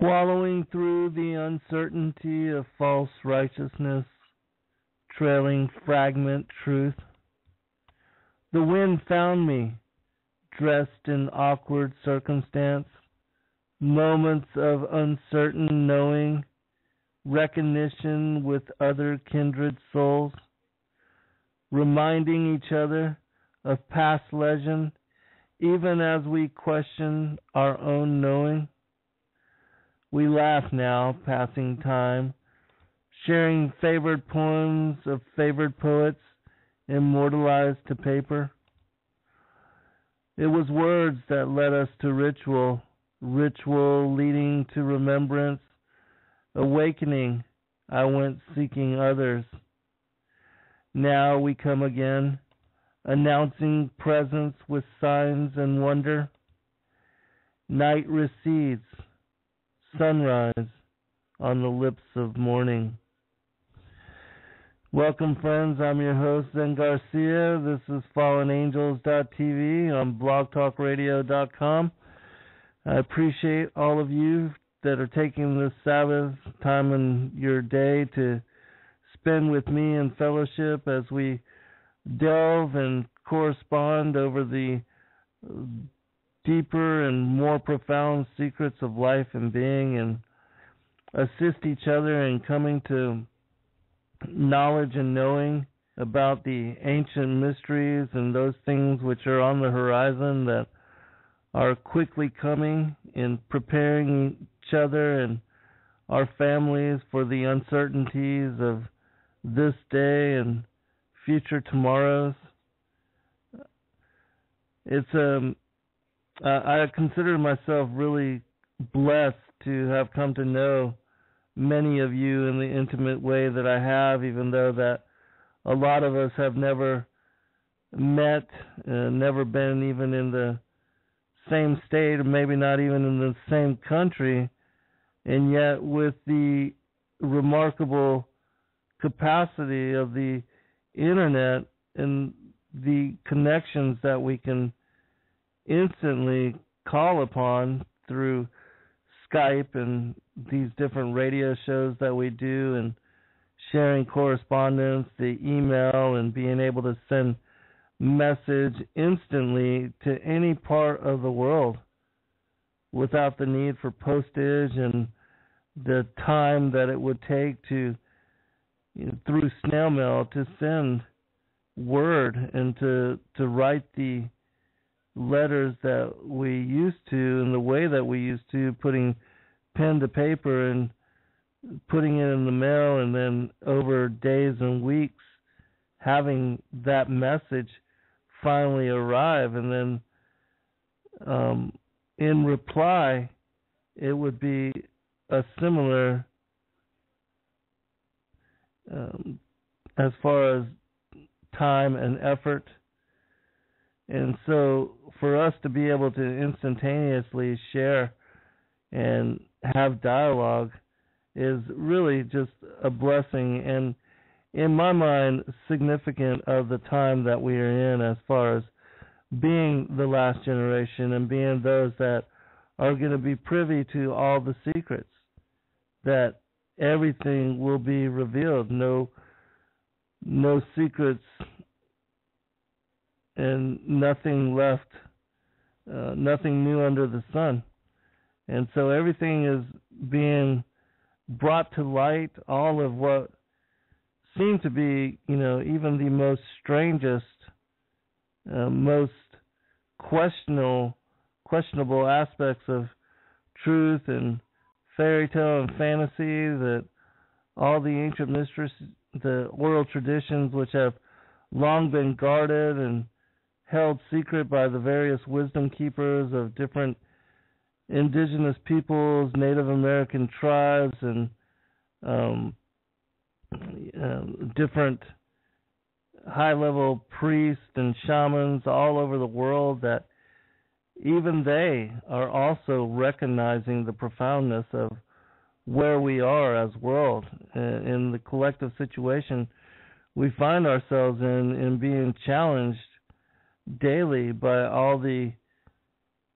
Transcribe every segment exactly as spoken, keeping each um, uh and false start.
wallowing through the uncertainty of false righteousness, trailing fragment truth. The wind found me, dressed in awkward circumstance, moments of uncertain knowing, recognition with other kindred souls, reminding each other of past legend, even as we question our own knowing. We laugh now, passing time, sharing favorite poems of favorite poets immortalized to paper. It was words that led us to ritual, ritual leading to remembrance, awakening, I went seeking others. Now we come again, announcing presence with signs and wonder. Night recedes, sunrise on the lips of morning. Welcome, friends. I'm your host, Zen Garcia. This is Fallen Angels dot T V on Blog Talk Radio dot com. I appreciate all of you that are taking this Sabbath time in your day to spend with me in fellowship as we delve and correspond over the deeper and more profound secrets of life and being, and assist each other in coming to knowledge and knowing about the ancient mysteries and those things which are on the horizon that are quickly coming, in preparing each other and our families for the uncertainties of this day and future tomorrows. It's um, I consider myself really blessed to have come to know many of you in the intimate way that I have, even though that a lot of us have never met, uh, never been even in the same state, or maybe not even in the same country, and yet with the remarkable capacity of the internet and the connections that we can instantly call upon through Skype and these different radio shows that we do, and sharing correspondence, the email, and being able to send message instantly to any part of the world without the need for postage and the time that it would take to, you know, through snail mail to send word and to to write the letters that we used to in the way that we used to, putting pen to paper and putting it in the mail, and then over days and weeks having that message finally arrive, and then um, in reply it would be a similar, um, as far as time and effort. And so for us to be able to instantaneously share and have dialogue is really just a blessing, and in my mind significant of the time that we are in, as far as being the last generation and being those that are going to be privy to all the secrets, that everything will be revealed, no no secrets and nothing left, uh, nothing new under the sun. And so everything is being brought to light, all of what seemed to be, you know, even the most strangest, uh, most questionable, questionable aspects of truth and fairy tale and fantasy, that all the ancient mysteries, the oral traditions which have long been guarded and held secret by the various wisdom keepers of different indigenous peoples, Native American tribes, and um, um, different high-level priests and shamans all over the world, that even they are also recognizing the profoundness of where we are as world, and in the collective situation we find ourselves in, in being challenged daily by all the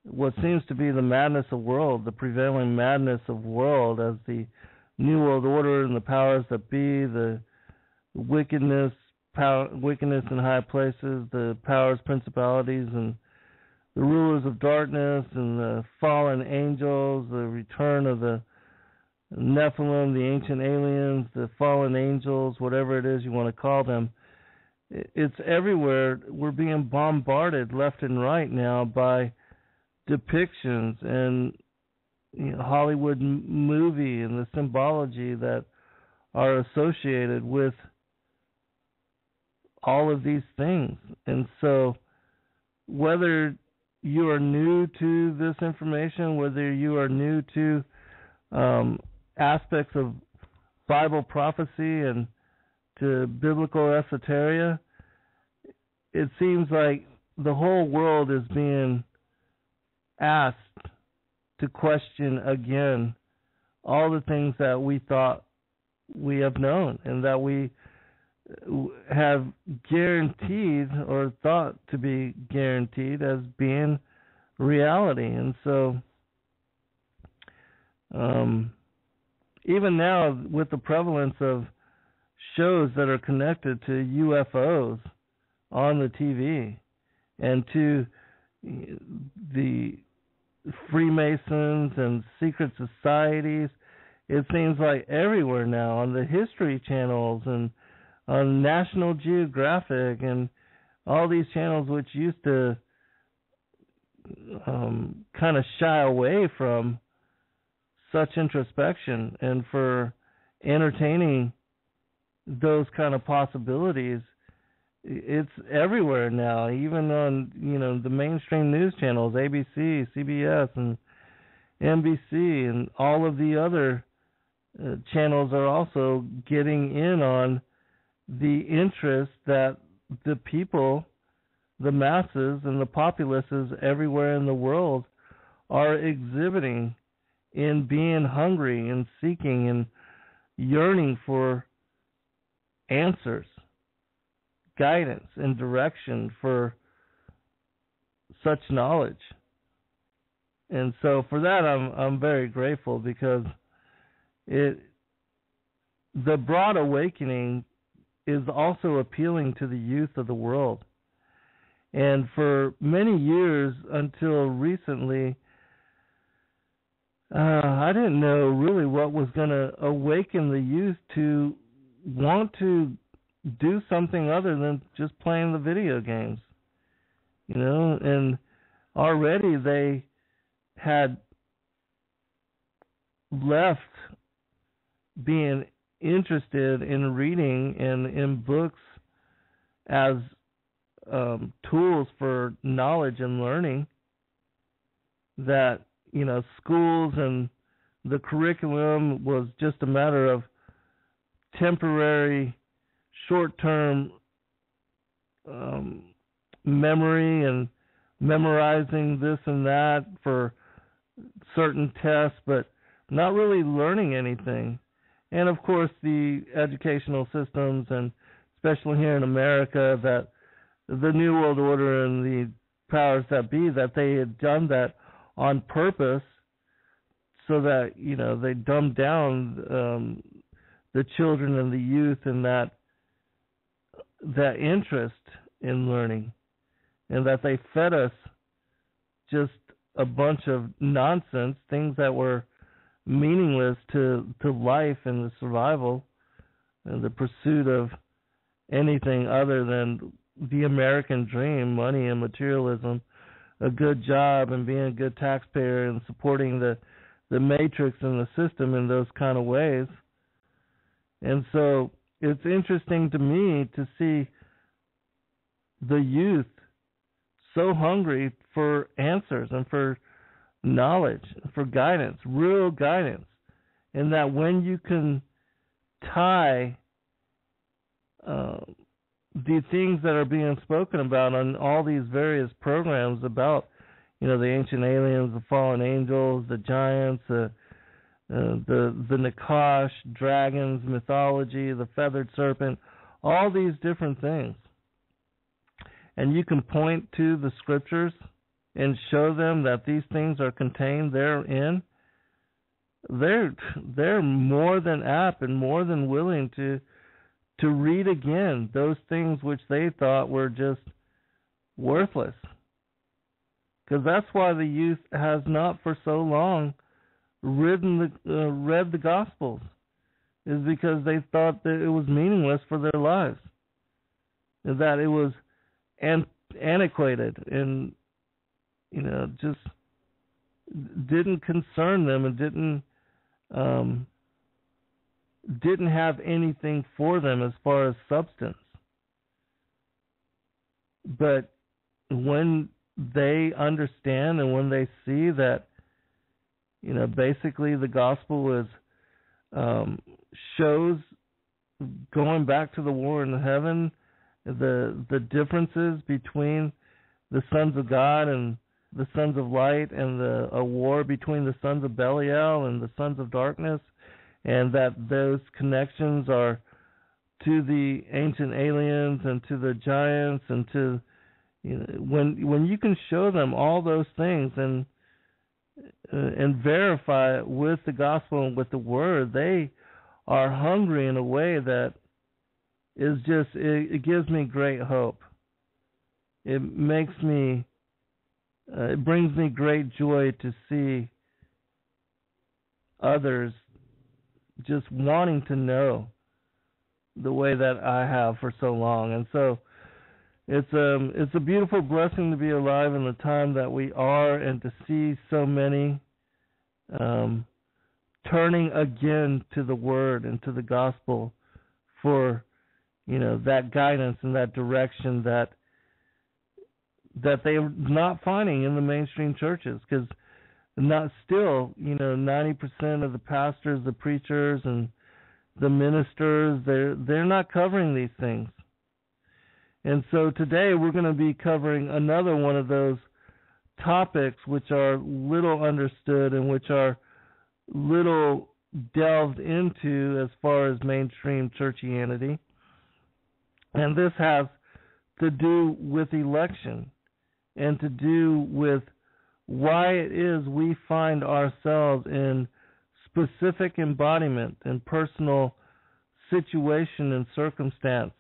what seems to be the madness of world, the prevailing madness of world, as the New World Order and the powers that be, the wickedness, power, wickedness in high places, the powers, principalities, and the rulers of darkness, and the fallen angels, the return of the Nephilim, the ancient aliens, the fallen angels, whatever it is you want to call them. It's everywhere. We're being bombarded left and right now by depictions and, you know, Hollywood m- movie and the symbology that are associated with all of these things. And so whether you are new to this information, whether you are new to um, aspects of Bible prophecy and to biblical esoteria, it seems like the whole world is being asked to question again all the things that we thought we have known and that we have guaranteed or thought to be guaranteed as being reality. And so um, even now with the prevalence of shows that are connected to U F Os on the T V and to the Freemasons and secret societies, it seems like everywhere now on the history channels and on National Geographic and all these channels which used to um, kind of shy away from such introspection and for entertaining those kind of possibilities. It's everywhere now, even on, you know, the mainstream news channels, A B C, C B S, and N B C, and all of the other uh, channels are also getting in on the interest that the people, the masses, and the populaces everywhere in the world are exhibiting in being hungry and seeking and yearning for answers, guidance, and direction for such knowledge. And so for that, I'm I'm very grateful, because it the broad awakening is also appealing to the youth of the world. And for many years until recently, uh, I didn't know really what was going to awaken the youth to want to do something other than just playing the video games, you know. And already they had left being interested in reading and in books as um, tools for knowledge and learning, that, you know, schools and the curriculum was just a matter of temporary short-term um, memory and memorizing this and that for certain tests, but not really learning anything. And, of course, the educational systems, and especially here in America, that the New World Order and the powers that be, that they had done that on purpose so that, you know, they dumbed down um, the children and the youth and that that interest in learning, and that they fed us just a bunch of nonsense, things that were meaningless to, to life and the survival and the pursuit of anything other than the American dream, money and materialism, a good job and being a good taxpayer and supporting the, the matrix and the system in those kind of ways. And so it's interesting to me to see the youth so hungry for answers and for knowledge, for guidance, real guidance. And that when you can tie uh, the things that are being spoken about on all these various programs about, you know, the ancient aliens, the fallen angels, the giants, the Uh, the the Nakash, dragons, mythology, the feathered serpent, all these different things. And you can point to the scriptures and show them that these things are contained therein, they're they're more than apt and more than willing to to read again those things which they thought were just worthless. Because that's why the youth has not for so long ridden the, uh, read the Gospels, is because they thought that it was meaningless for their lives, that it was an- antiquated and, you know, just didn't concern them and didn't um, didn't have anything for them as far as substance. But when they understand and when they see that, you know, basically the gospel is um, shows going back to the war in heaven, the the differences between the sons of God and the sons of light, and the a war between the sons of Belial and the sons of darkness, and that those connections are to the ancient aliens and to the giants and to, you know, when when you can show them all those things and uh, and verify it with the gospel and with the word, they are hungry in a way that is just it, it gives me great hope. It makes me. Uh, it brings me great joy to see others just wanting to know the way that I have for so long. And so it's um it's a beautiful blessing to be alive in the time that we are and to see so many um, turning again to the word and to the gospel for, you know, that guidance and that direction that that they're not finding in the mainstream churches, because not still, you know, ninety percent of the pastors, the preachers, and the ministers, they're, they're not covering these things. And so today we're going to be covering another one of those topics which are little understood and which are little delved into as far as mainstream churchianity. And this has to do with election, and to do with why it is we find ourselves in specific embodiment and personal situation and circumstance,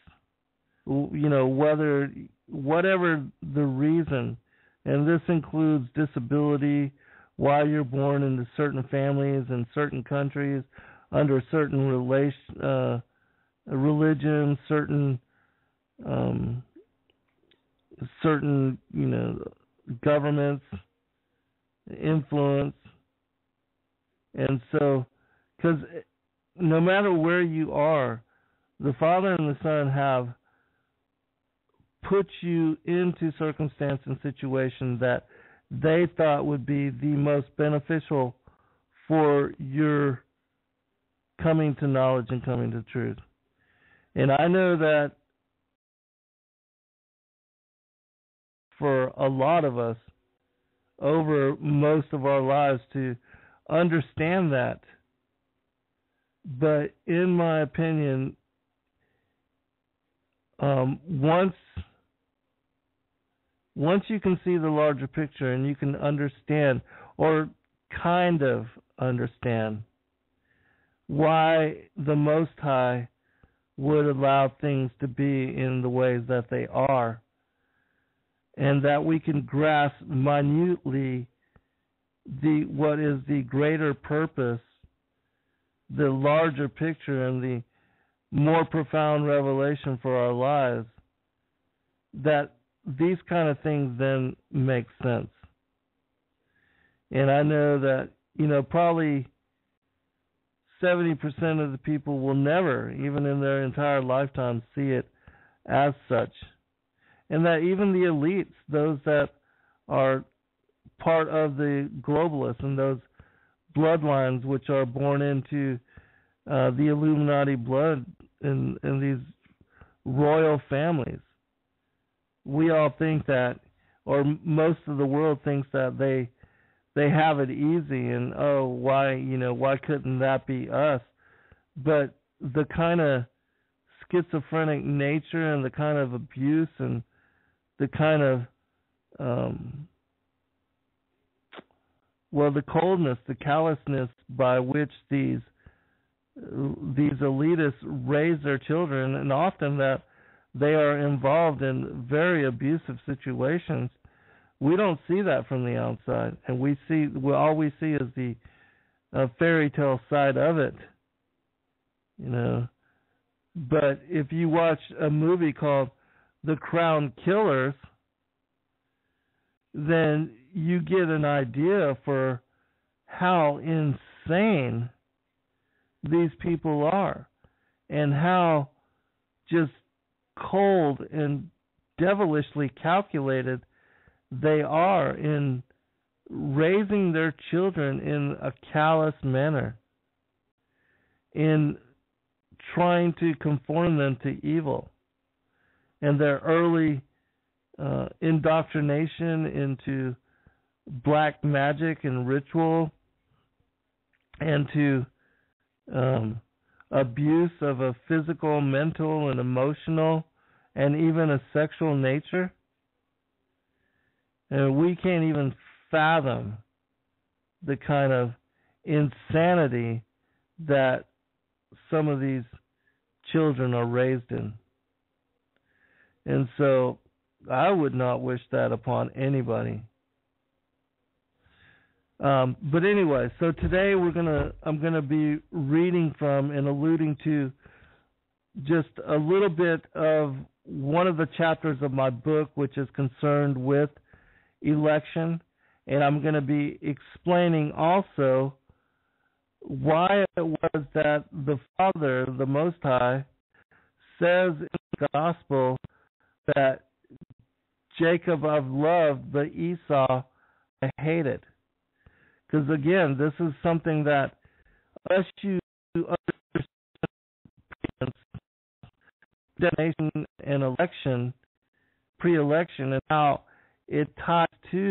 you know, whether, whatever the reason, and this includes disability, why you're born into certain families and certain countries, under certain relation, uh, religion, certain, um, certain, you know, governments, influence. And so, because no matter where you are, the Father and the Son have put you into circumstance and situation that they thought would be the most beneficial for your coming to knowledge and coming to truth. And I know that for a lot of us over most of our lives to understand that. But in my opinion, um, once once you can see the larger picture and you can understand or kind of understand why the Most High would allow things to be in the ways that they are, and that we can grasp minutely the what is the greater purpose, the larger picture, and the more profound revelation for our lives, that these kind of things then make sense. And I know that, you know, probably seventy percent of the people will never, even in their entire lifetime, see it as such. And that even the elites, those that are part of the globalists and those bloodlines which are born into uh, the Illuminati blood and, and these royal families, we all think that, or most of the world thinks that they they have it easy and, oh, why, you know, why couldn't that be us? But the kind of schizophrenic nature and the kind of abuse and the kind of um, Well, the coldness, the callousness by which these these elitists raise their children, and often that they are involved in very abusive situations. We don't see that from the outside, and we see well, all we see is the uh, fairy tale side of it, you know. But if you watch a movie called The Crown Killers, then you get an idea for how insane these people are and how just cold and devilishly calculated they are in raising their children in a callous manner, in trying to conform them to evil, and their early uh, indoctrination into black magic and ritual, and to um, abuse of a physical, mental, and emotional, and even a sexual nature. And we can't even fathom the kind of insanity that some of these children are raised in. And so I would not wish that upon anybody. Um, but anyway, so today we're gonna I'm gonna be reading from and alluding to just a little bit of one of the chapters of my book, which is concerned with election, and I'm going to be explaining also why it was that the Father, the Most High, says in the Gospel that Jacob I've loved, but Esau I hated. Because again, this is something that unless you understand predestination and election, pre-election, and how it ties to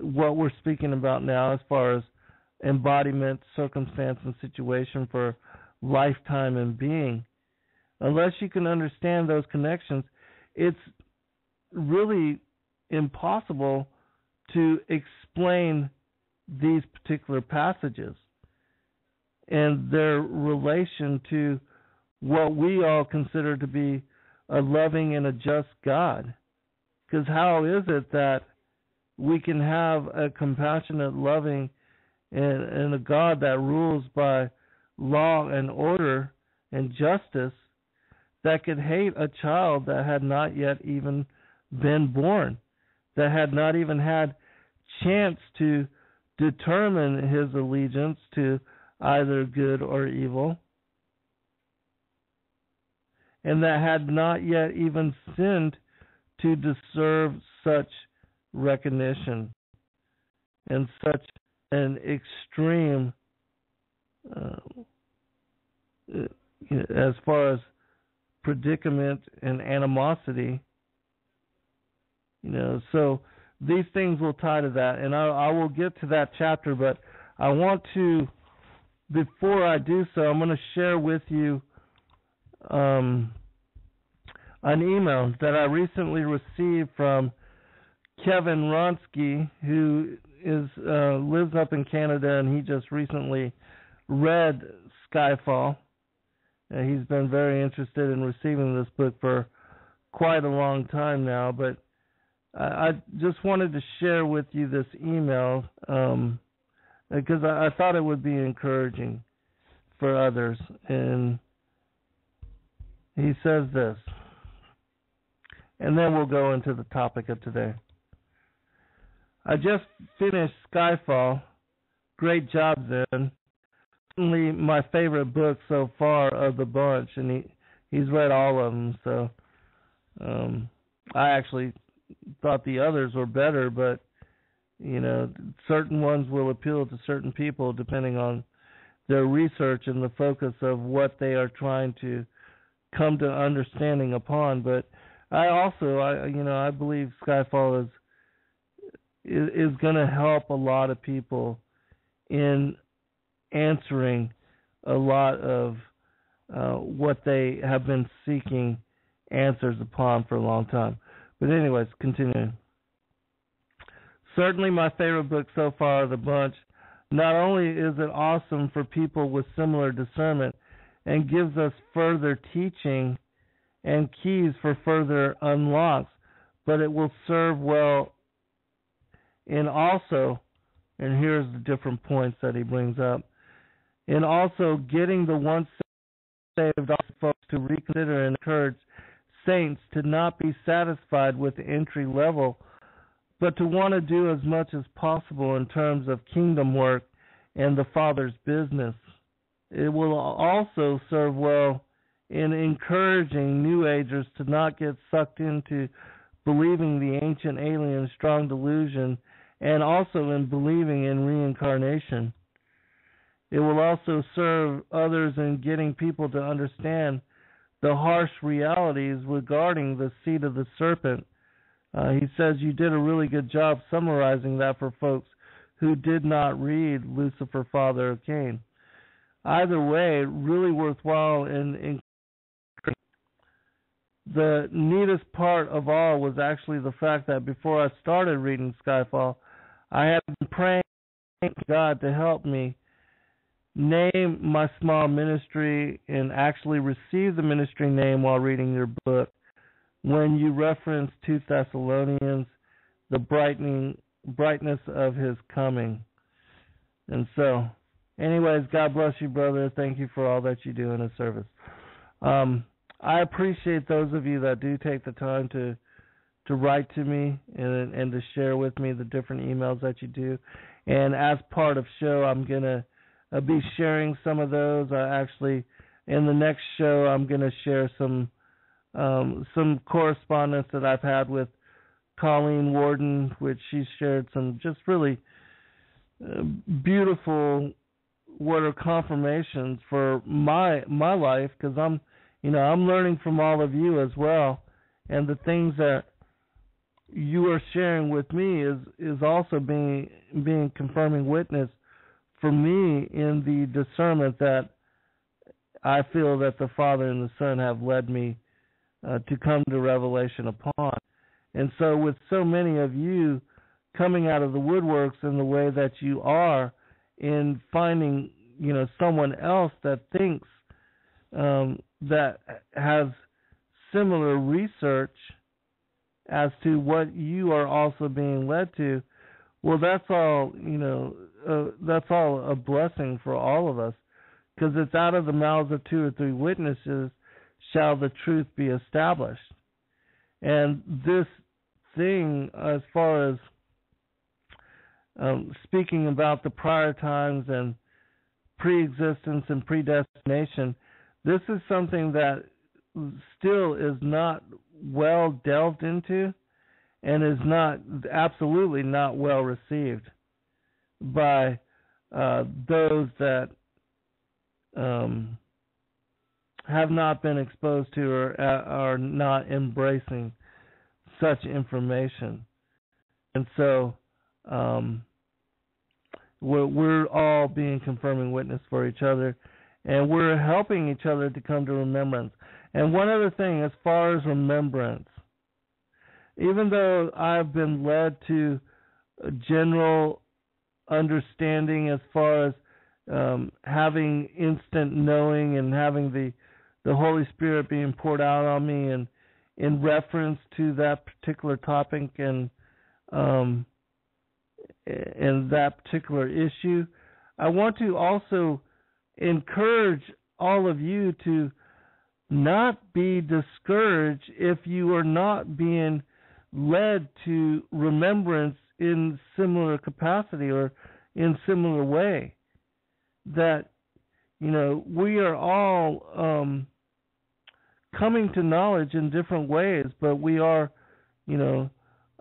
what we're speaking about now as far as embodiment, circumstance, and situation for lifetime and being. Unless you can understand those connections, it's really impossible to explain these particular passages and their relation to what we all consider to be a loving and a just God. Because how is it that we can have a compassionate, loving, and, and a God that rules by law and order and justice that could hate a child that had not yet even been born, that had not even had chance to determine his allegiance to either good or evil, and that had not yet even sinned to deserve such recognition and such an extreme, uh, as far as predicament and animosity, you know, so these things will tie to that, and I, I will get to that chapter, but I want to, before I do so, I'm going to share with you um, an email that I recently received from Kevin Ronsky, who is uh, lives up in Canada, and he just recently read Skyfall. And he's been very interested in receiving this book for quite a long time now, but I, I just wanted to share with you this email um, because I, I thought it would be encouraging for others. And he says this, and then we'll go into the topic of today. I just finished Skyfall. Great job, Zen. Certainly my favorite book so far of the bunch, and he, he's read all of them. So um, I actually thought the others were better, but, you know, certain ones will appeal to certain people depending on their research and the focus of what they are trying to come to understanding upon. But I also, I you know, I believe Skyfall is is, is going to help a lot of people in answering a lot of uh, what they have been seeking answers upon for a long time. But anyways, continuing. Certainly my favorite book so far of the bunch. Not only is it awesome for people with similar discernment and gives us further teaching and keys for further unlocks, but it will serve well in also, and here's the different points that he brings up, in also getting the once saved folks to reconsider and encourage saints to not be satisfied with the entry level, but to want to do as much as possible in terms of kingdom work and the Father's business. It will also serve well in encouraging New Agers to not get sucked into believing the ancient alien strong delusion and also in believing in reincarnation. It will also serve others in getting people to understand the harsh realities regarding the seed of the serpent. Uh, he says you did a really good job summarizing that for folks who did not read Lucifer, Father of Cain. Either way, really worthwhile. And in, in the neatest part of all was actually the fact that before I started reading Skyfall, I had been praying God to help me name my small ministry and actually receive the ministry name while reading your book. When you reference Second Thessalonians, the brightening brightness of his coming. And so, anyways, God bless you, brother. Thank you for all that you do in his service. Um, I appreciate those of you that do take the time to to write to me and and to share with me the different emails that you do. And as part of show, I'm going to uh, be sharing some of those. I actually, in the next show, I'm going to share some Um, some correspondence that I've had with Colleen Warden, which she shared some just really uh, beautiful what are confirmations for my my life, because I'm you know I'm learning from all of you as well, and the things that you are sharing with me is is also being being confirming witness for me in the discernment that I feel that the Father and the Son have led me Uh, to come to revelation upon. And so with so many of you coming out of the woodworks in the way that you are in finding, you know, someone else that thinks um, that has similar research as to what you are also being led to, well, that's all, you know, uh, that's all a blessing for all of us, because it's out of the mouths of two or three witnesses shall the truth be established. And this thing, as far as um, speaking about the prior times and pre-existence and predestination, this is something that still is not well delved into and is not absolutely not well received by uh, those that um have not been exposed to or uh, are not embracing such information. And so um, we're, we're all being confirming witness for each other, and we're helping each other to come to remembrance. And one other thing, as far as remembrance, even though I've been led to a general understanding as far as um, having instant knowing and having the the Holy Spirit being poured out on me and in reference to that particular topic and um, and that particular issue, I want to also encourage all of you to not be discouraged if you are not being led to remembrance in similar capacity or in similar way. That, you know, we are all... Um, coming to knowledge in different ways, but we are, you know,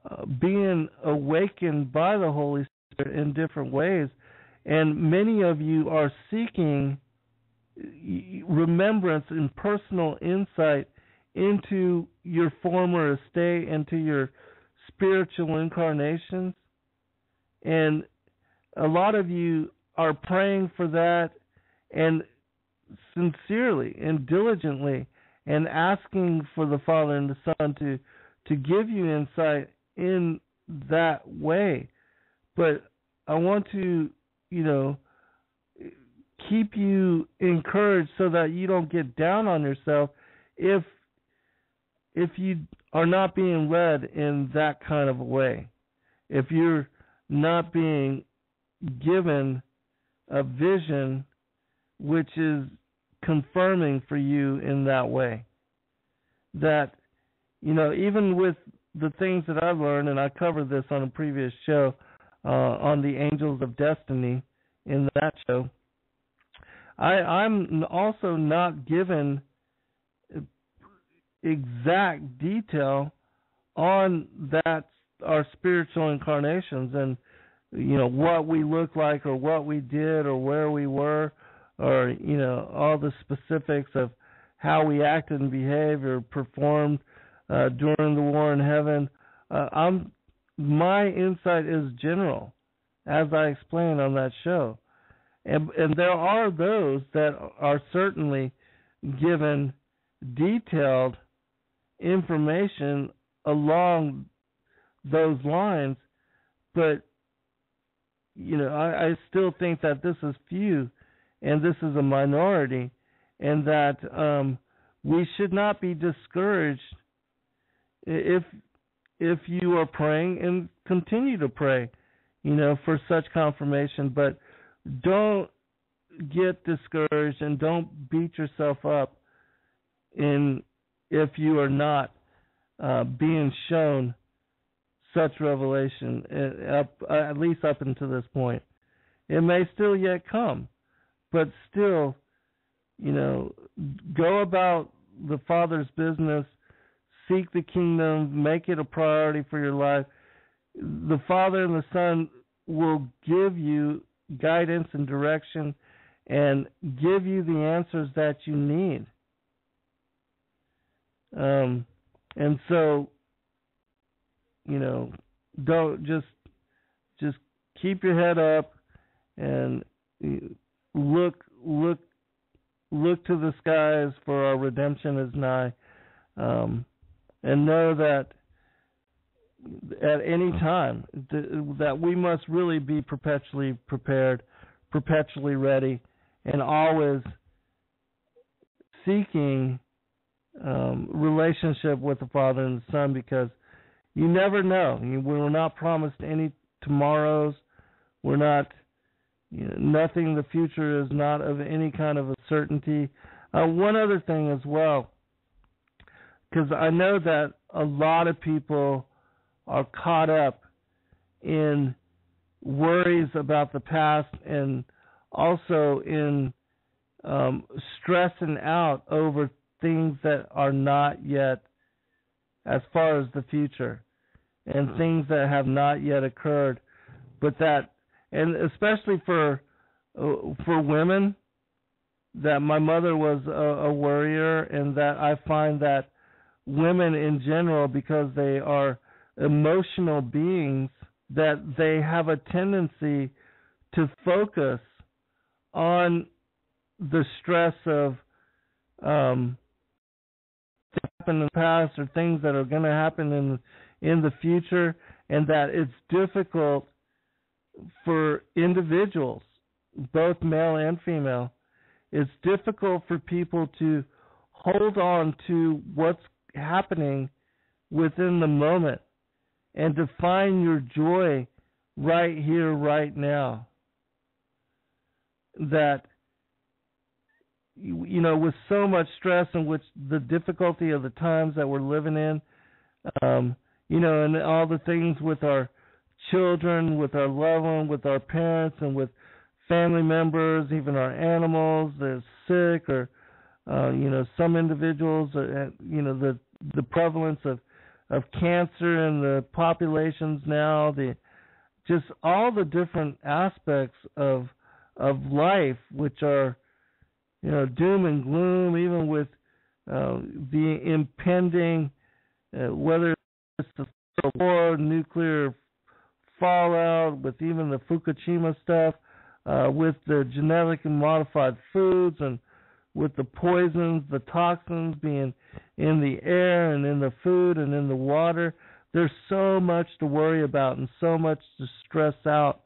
uh, being awakened by the Holy Spirit in different ways. And many of you are seeking remembrance and personal insight into your former estate, into your spiritual incarnations. And a lot of you are praying for that and sincerely and diligently and asking for the Father and the Son to, to give you insight in that way. But I want to, you know, keep you encouraged so that you don't get down on yourself if if you are not being led in that kind of a way, if you're not being given a vision which is confirming for you in that way. That, you know, even with the things that I've learned, and I covered this on a previous show uh, on the Angels of Destiny in that show, I, I'm also not given exact detail on that, our spiritual incarnations, and, you know, what we look like or what we did or where we were, or, you know, all the specifics of how we acted and behaved or performed uh, during the war in heaven. Uh, I'm, my insight is general, as I explained on that show. And, and there are those that are certainly given detailed information along those lines, but, you know, I, I still think that this is few and this is a minority, and that um, we should not be discouraged if if you are praying, and continue to pray, you know, for such confirmation. But don't get discouraged and don't beat yourself up in if you are not uh, being shown such revelation, uh, up, uh, at least up until this point. It may still yet come, but still, you know, go about the Father's business, seek the kingdom, make it a priority for your life. The Father and the Son will give you guidance and direction and give you the answers that you need. Um, and so, you know, don't just, just keep your head up and look, look, look to the skies, for our redemption is nigh. Um, and know that at any time th- that we must really be perpetually prepared, perpetually ready, and always seeking um, relationship with the Father and the Son, because you never know. You, we're not promised any tomorrows. We're not, you know, nothing. The future is not of any kind of a certainty. Uh, one other thing as well, because I know that a lot of people are caught up in worries about the past, and also in um, stressing out over things that are not yet, as far as the future, and things that have not yet occurred. But that, and especially for for women, that my mother was a, a worrier, and that I find that women in general, because they are emotional beings, that they have a tendency to focus on the stress of um, that happened in the past, or things that are going to happen in in the future, and that it's difficult for individuals, both male and female. It's difficult for people to hold on to what's happening within the moment, and to find your joy right here, right now. That, you know, with so much stress and with the difficulty of the times that we're living in, um, you know, and all the things with our children, with our loved ones, with our parents, and with family members, even our animals, they're sick, or, uh, you know, some individuals, uh, you know, the, the prevalence of of cancer in the populations now, the just all the different aspects of of life, which are, you know, doom and gloom, even with uh, the impending, uh, whether it's the war, nuclear fallout, with even the Fukushima stuff, uh, with the genetically modified foods, and with the poisons, the toxins being in the air and in the food and in the water, There's so much to worry about and so much to stress out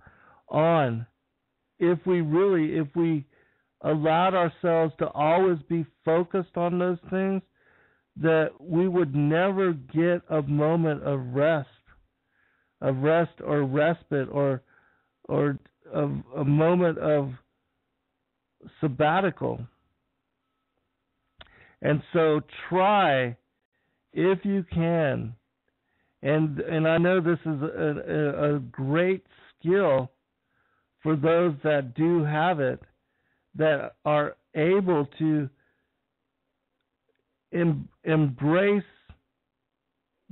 on if we really, if we allowed ourselves to always be focused on those things, that we would never get a moment of rest, of rest or respite or or of a moment of sabbatical. And so try, if you can, and and I know this is a, a great skill for those that do have it, that are able to em- embrace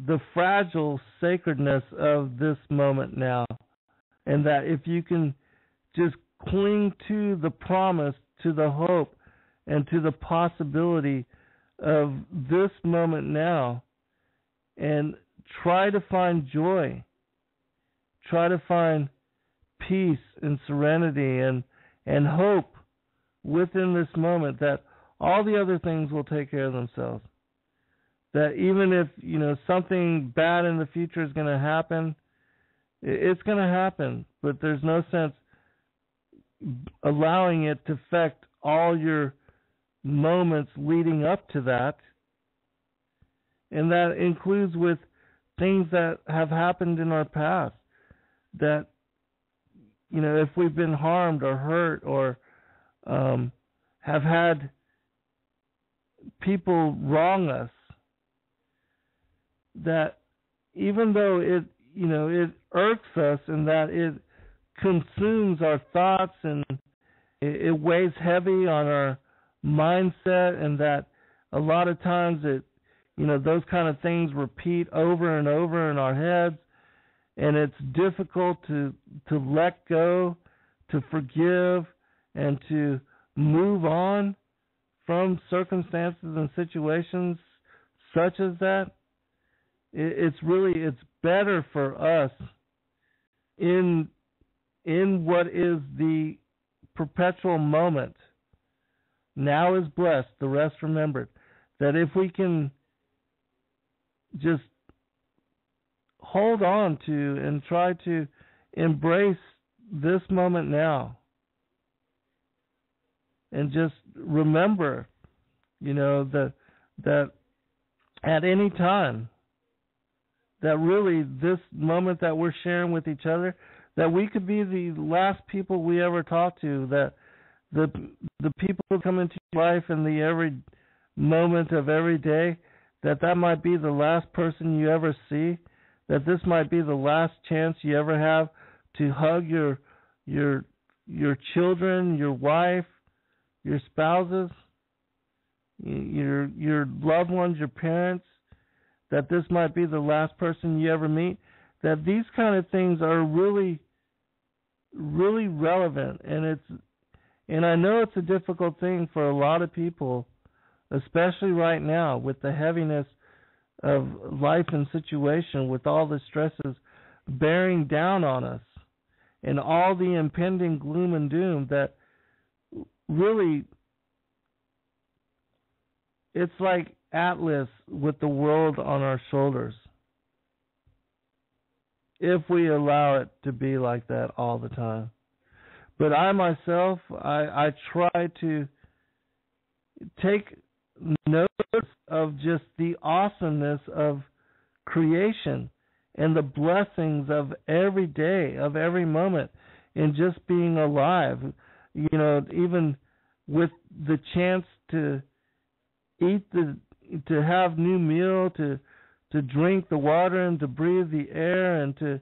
the fragile sacredness of this moment now. And that if you can just cling to the promise, to the hope, and to the possibility of this moment now, and try to find joy, try to find peace and serenity and, and hope within this moment, that all the other things will take care of themselves. That even if, you know, something bad in the future is going to happen, it's going to happen, but there's no sense allowing it to affect all your moments leading up to that. And that includes with things that have happened in our past, that, you know, if we've been harmed or hurt or um, have had people wrong us, that even though it, you know, it irks us and that it consumes our thoughts and it, it weighs heavy on our mindset, and that a lot of times it, you know, those kind of things repeat over and over in our heads, and it's difficult to to let go, to forgive, and to move on from circumstances and situations such as that. It's really, it's better for us in in what is the perpetual moment. Now is blessed, the rest remembered. That if we can just hold on to and try to embrace this moment now, and just remember, you know, that that at any time, that really this moment that we're sharing with each other, that we could be the last people we ever talk to, that the the people who come into your life in the every moment of every day, that that might be the last person you ever see, that this might be the last chance you ever have to hug your your your children, your wife, your spouses, your your loved ones, your parents, that this might be the last person you ever meet, that these kind of things are really, really relevant. And it's, and I know it's a difficult thing for a lot of people, especially right now with the heaviness of life and situation, with all the stresses bearing down on us and all the impending gloom and doom, that really it's like Atlas with the world on our shoulders, if we allow it to be like that all the time. But I myself, I, I try to take notice of just the awesomeness of creation and the blessings of every day, of every moment, in just being alive. You know, even with the chance to eat the to have new meal, to to drink the water and to breathe the air, and to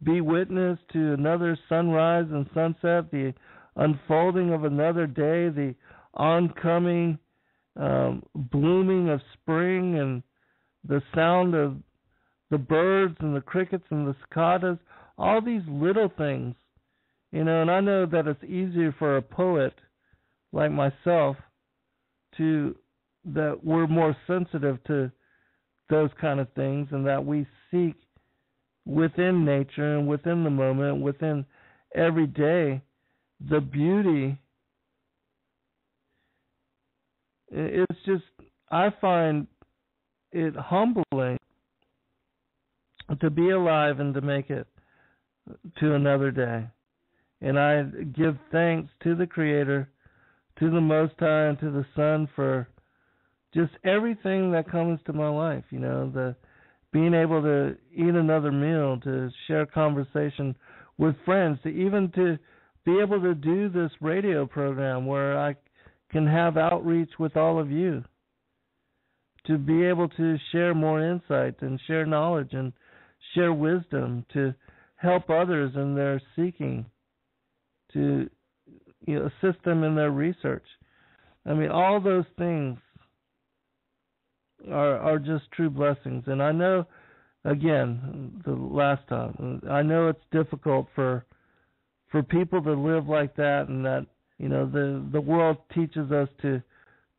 be witness to another sunrise and sunset, the unfolding of another day, the oncoming um, blooming of spring, and the sound of the birds and the crickets and the cicadas, all these little things, you know. And I know that it's easier for a poet like myself to that we're more sensitive to those kind of things, and that we seek within nature and within the moment, within every day, the beauty. It's just, I find it humbling to be alive and to make it to another day. And I give thanks to the Creator, to the Most High, and to the Son for just everything that comes to my life. You know, the being able to eat another meal, to share conversation with friends, to even to be able to do this radio program where I can have outreach with all of you, to be able to share more insight and share knowledge and share wisdom, to help others in their seeking, to you know, assist them in their research. I mean, all those things are are just true blessings. And I know, again, the last time, I know it's difficult for for people to live like that, and that, you know, the, the world teaches us to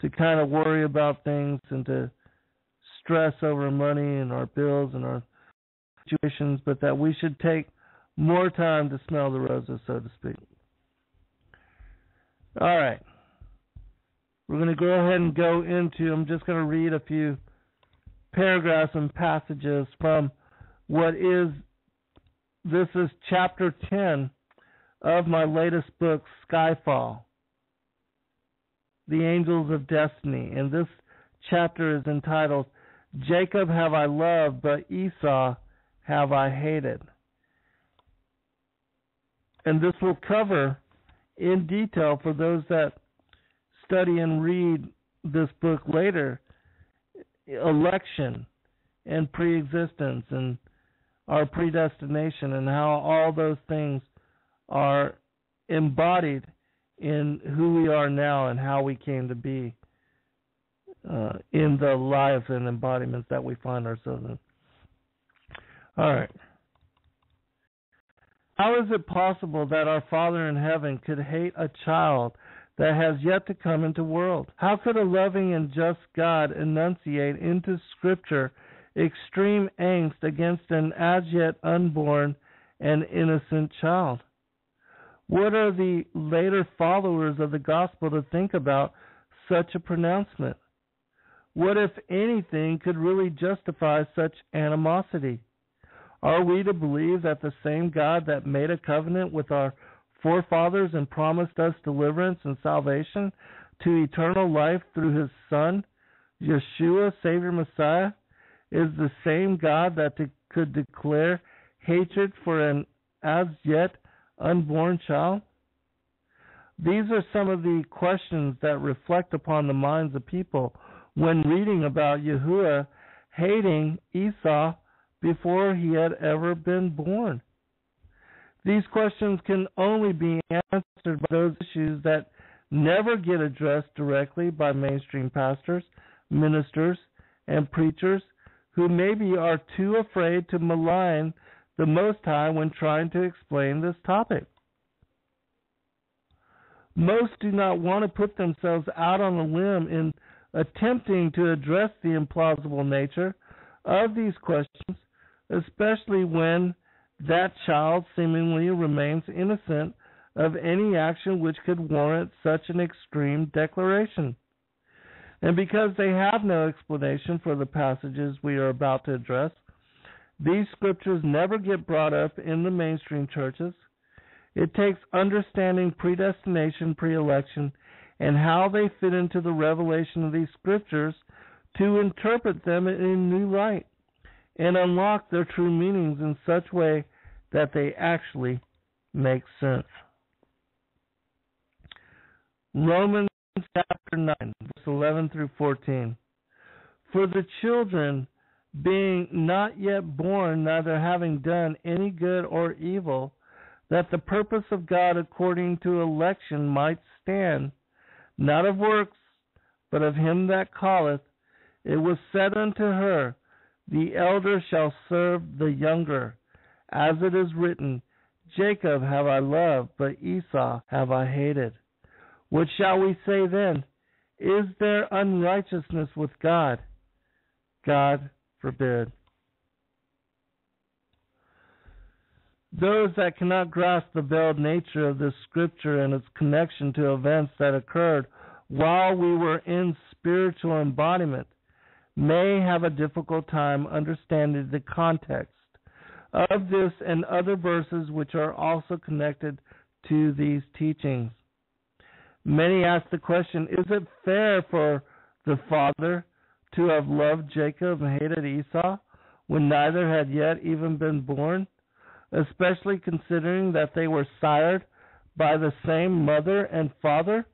to kind of worry about things and to stress over money and our bills and our situations, but that we should take more time to smell the roses, so to speak. All right. We're going to go ahead and go into, I'm just going to read a few paragraphs and passages from what is, this is chapter ten of my latest book, Skyfall, The Angels of Destiny. And this chapter is entitled, Jacob Have I Loved, But Esau Have I Hated. And this will cover in detail for those that study and read this book later, election and preexistence and our predestination and how all those things are embodied in who we are now and how we came to be uh, in the lives and embodiments that we find ourselves in. All right. How is it possible that our Father in heaven could hate a child that has yet to come into the world? How could a loving and just God enunciate into Scripture extreme angst against an as yet unborn and innocent child? What are the later followers of the gospel to think about such a pronouncement? What, if anything, could really justify such animosity? Are we to believe that the same God that made a covenant with our forefathers and promised us deliverance and salvation to eternal life through his Son, Yeshua, Savior Messiah, is the same God that de- could declare hatred for an as yet unborn child? These are some of the questions that reflect upon the minds of people when reading about Yahuwah hating Esau before he had ever been born. These questions can only be answered by those issues that never get addressed directly by mainstream pastors, ministers, and preachers who maybe are too afraid to malign the Most High when trying to explain this topic. Most do not want to put themselves out on a limb in attempting to address the implausible nature of these questions, especially when that child seemingly remains innocent of any action which could warrant such an extreme declaration. And because they have no explanation for the passages we are about to address, these scriptures never get brought up in the mainstream churches. It takes understanding predestination, pre-election, and how they fit into the revelation of these scriptures to interpret them in new light and unlock their true meanings in such way that they actually make sense. Romans chapter nine, verse eleven through fourteen. For the children, being not yet born, neither having done any good or evil, that the purpose of God according to election might stand, not of works, but of him that calleth, it was said unto her, the elder shall serve the younger, as it is written, Jacob have I loved, but Esau have I hated. What shall we say then? Is there unrighteousness with God? God forbid. Those that cannot grasp the veiled nature of this scripture and its connection to events that occurred while we were in spiritual embodiment may have a difficult time understanding the context of this and other verses which are also connected to these teachings. Many ask the question, is it fair for the father to have loved Jacob and hated Esau when neither had yet even been born, especially considering that they were sired by the same mother and father?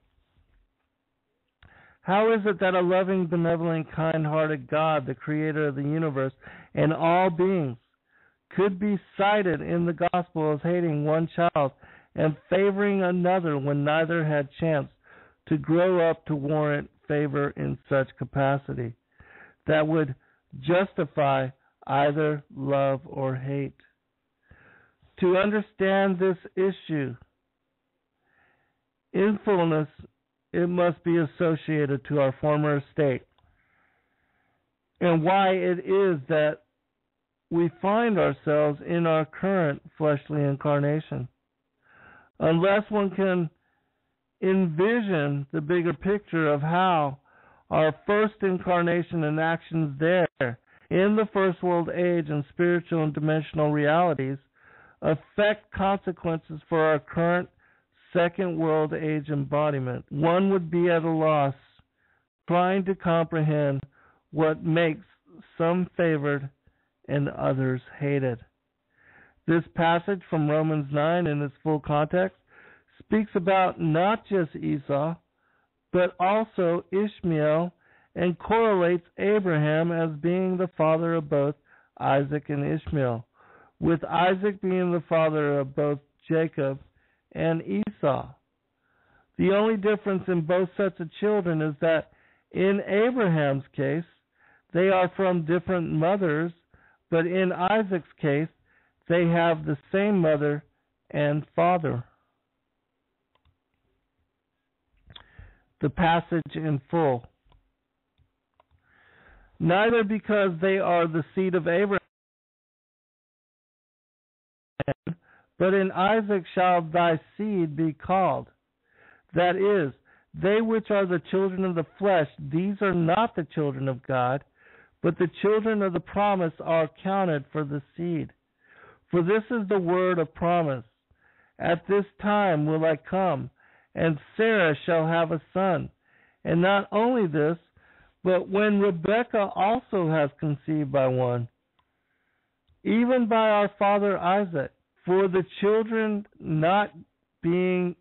How is it that a loving, benevolent, kind-hearted God, the creator of the universe and all beings, could be cited in the gospel as hating one child and favoring another when neither had chance to grow up to warrant favor in such capacity that would justify either love or hate? To understand this issue in fullness, it must be associated to our former state, and why it is that we find ourselves in our current fleshly incarnation. Unless one can envision the bigger picture of how our first incarnation and actions there in the first world age and spiritual and dimensional realities affect consequences for our current second world age embodiment, one would be at a loss trying to comprehend what makes some favored and others hated. This passage from Romans nine in its full context speaks about not just Esau, but also Ishmael, and correlates Abraham as being the father of both Isaac and Ishmael, with Isaac being the father of both Jacob and Esau. The only difference in both sets of children is that in Abraham's case, they are from different mothers, but in Isaac's case, they have the same mother and father. The passage in full. Neither because they are the seed of Abraham, but in Isaac shall thy seed be called. That is, they which are the children of the flesh, these are not the children of God, but the children of the promise are counted for the seed. For this is the word of promise. At this time will I come, and Sarah shall have a son. And not only this, but when Rebekah also has conceived by one, even by our father Isaac, for the children not being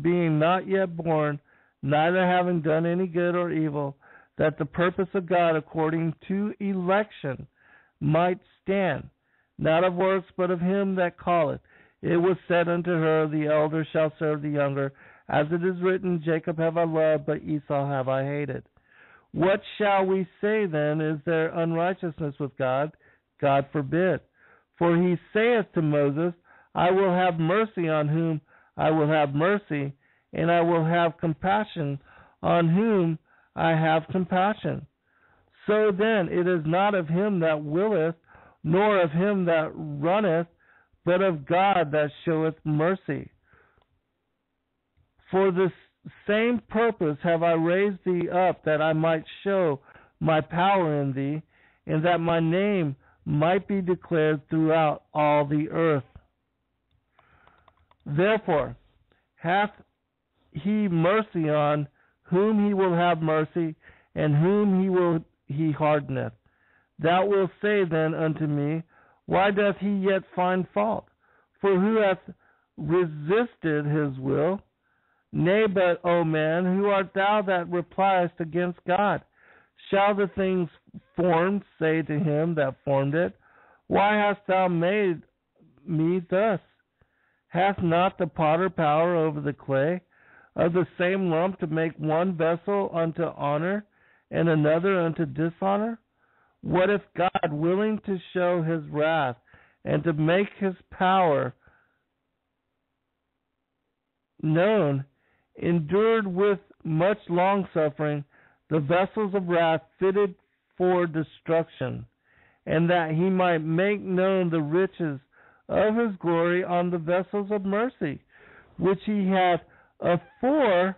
being not yet born, neither having done any good or evil, that the purpose of God according to election might stand, not of works, but of him that calleth. It was said unto her, the elder shall serve the younger, as it is written, Jacob have I loved, but Esau have I hated. What shall we say then? Is there unrighteousness with God? God forbid. For he saith to Moses, I will have mercy on whom I will have mercy, and I will have compassion on whom I have compassion. So then it is not of him that willeth, nor of him that runneth, but of God that showeth mercy. For this same purpose have I raised thee up, that I might show my power in thee, and that my name might be declared throughout all the earth. Therefore, hath he mercy on whom he will have mercy, and whom he will he hardeneth. Thou wilt say then unto me, why doth he yet find fault? For who hath resisted his will? Nay, but, O man, who art thou that repliest against God? Shall the things formed say to him that formed it, why hast thou made me thus? Hath not the potter power over the clay, of the same lump to make one vessel unto honor, and another unto dishonor? What if God, willing to show his wrath, and to make his power known, endured with much long-suffering the vessels of wrath fitted for destruction, and that he might make known the riches of his glory on the vessels of mercy, which he hath afore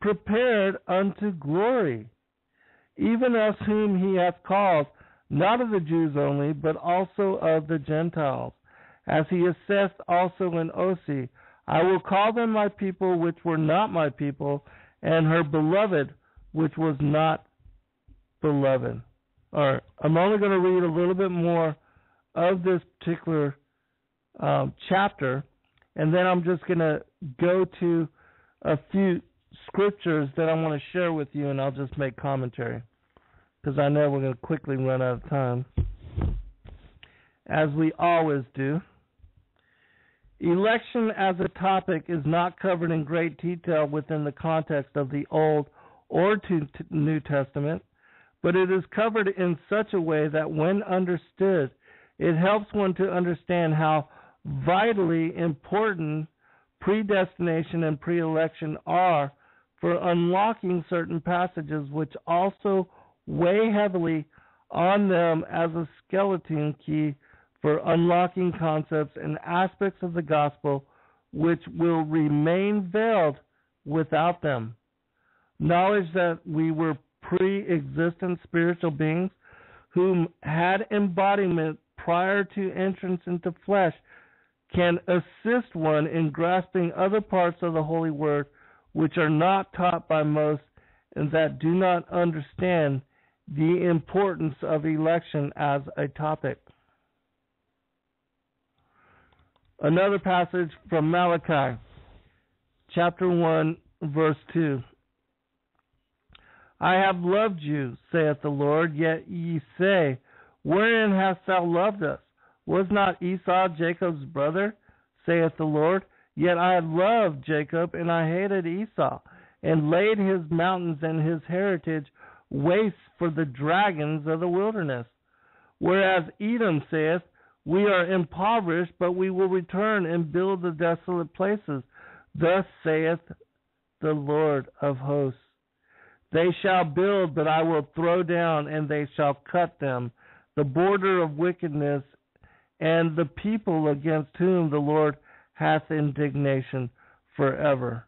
prepared unto glory, even us whom he hath called, not of the Jews only, but also of the Gentiles. As he assessed also in Osi, I will call them my people, which were not my people, and her beloved, which was not beloved. All right, I'm only going to read a little bit more of this particular um, chapter, and then I'm just going to go to a few scriptures that I want to share with you, and I'll just make commentary, because I know we're going to quickly run out of time, as we always do. Election as a topic is not covered in great detail within the context of the Old or New Testament, but it is covered in such a way that when understood, it helps one to understand how vitally important predestination and pre-election are for unlocking certain passages, which also weigh heavily on them as a skeleton key for unlocking concepts and aspects of the gospel which will remain veiled without them. Knowledge that we were pre-existent spiritual beings whom had embodiment prior to entrance into flesh can assist one in grasping other parts of the Holy Word which are not taught by most and that do not understand the importance of election as a topic. Another passage from Malachi, chapter one, verse two. I have loved you, saith the Lord, yet ye say, wherein hast thou loved us? Was not Esau Jacob's brother, saith the Lord? Yet I loved Jacob, and I hated Esau, and laid his mountains and his heritage waste for the dragons of the wilderness. Whereas Edom saith, we are impoverished, but we will return and build the desolate places. Thus saith the Lord of hosts. They shall build, but I will throw down, and they shall cut them, the border of wickedness, and the people against whom the Lord hath indignation forever.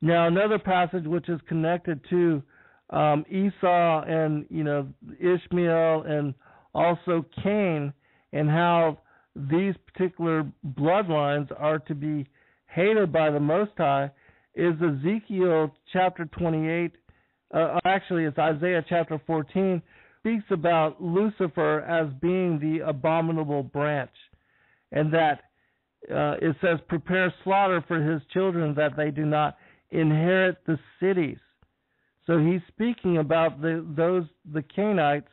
Now, another passage which is connected to um, Esau and, you know, Ishmael and also Cain, and how these particular bloodlines are to be hated by the Most High, is Ezekiel chapter twenty-eight. Uh, actually, it's Isaiah chapter fourteen. Speaks about Lucifer as being the abominable branch, and that uh, it says, prepare slaughter for his children, that they do not inherit the cities. So he's speaking about the, those the Canaanites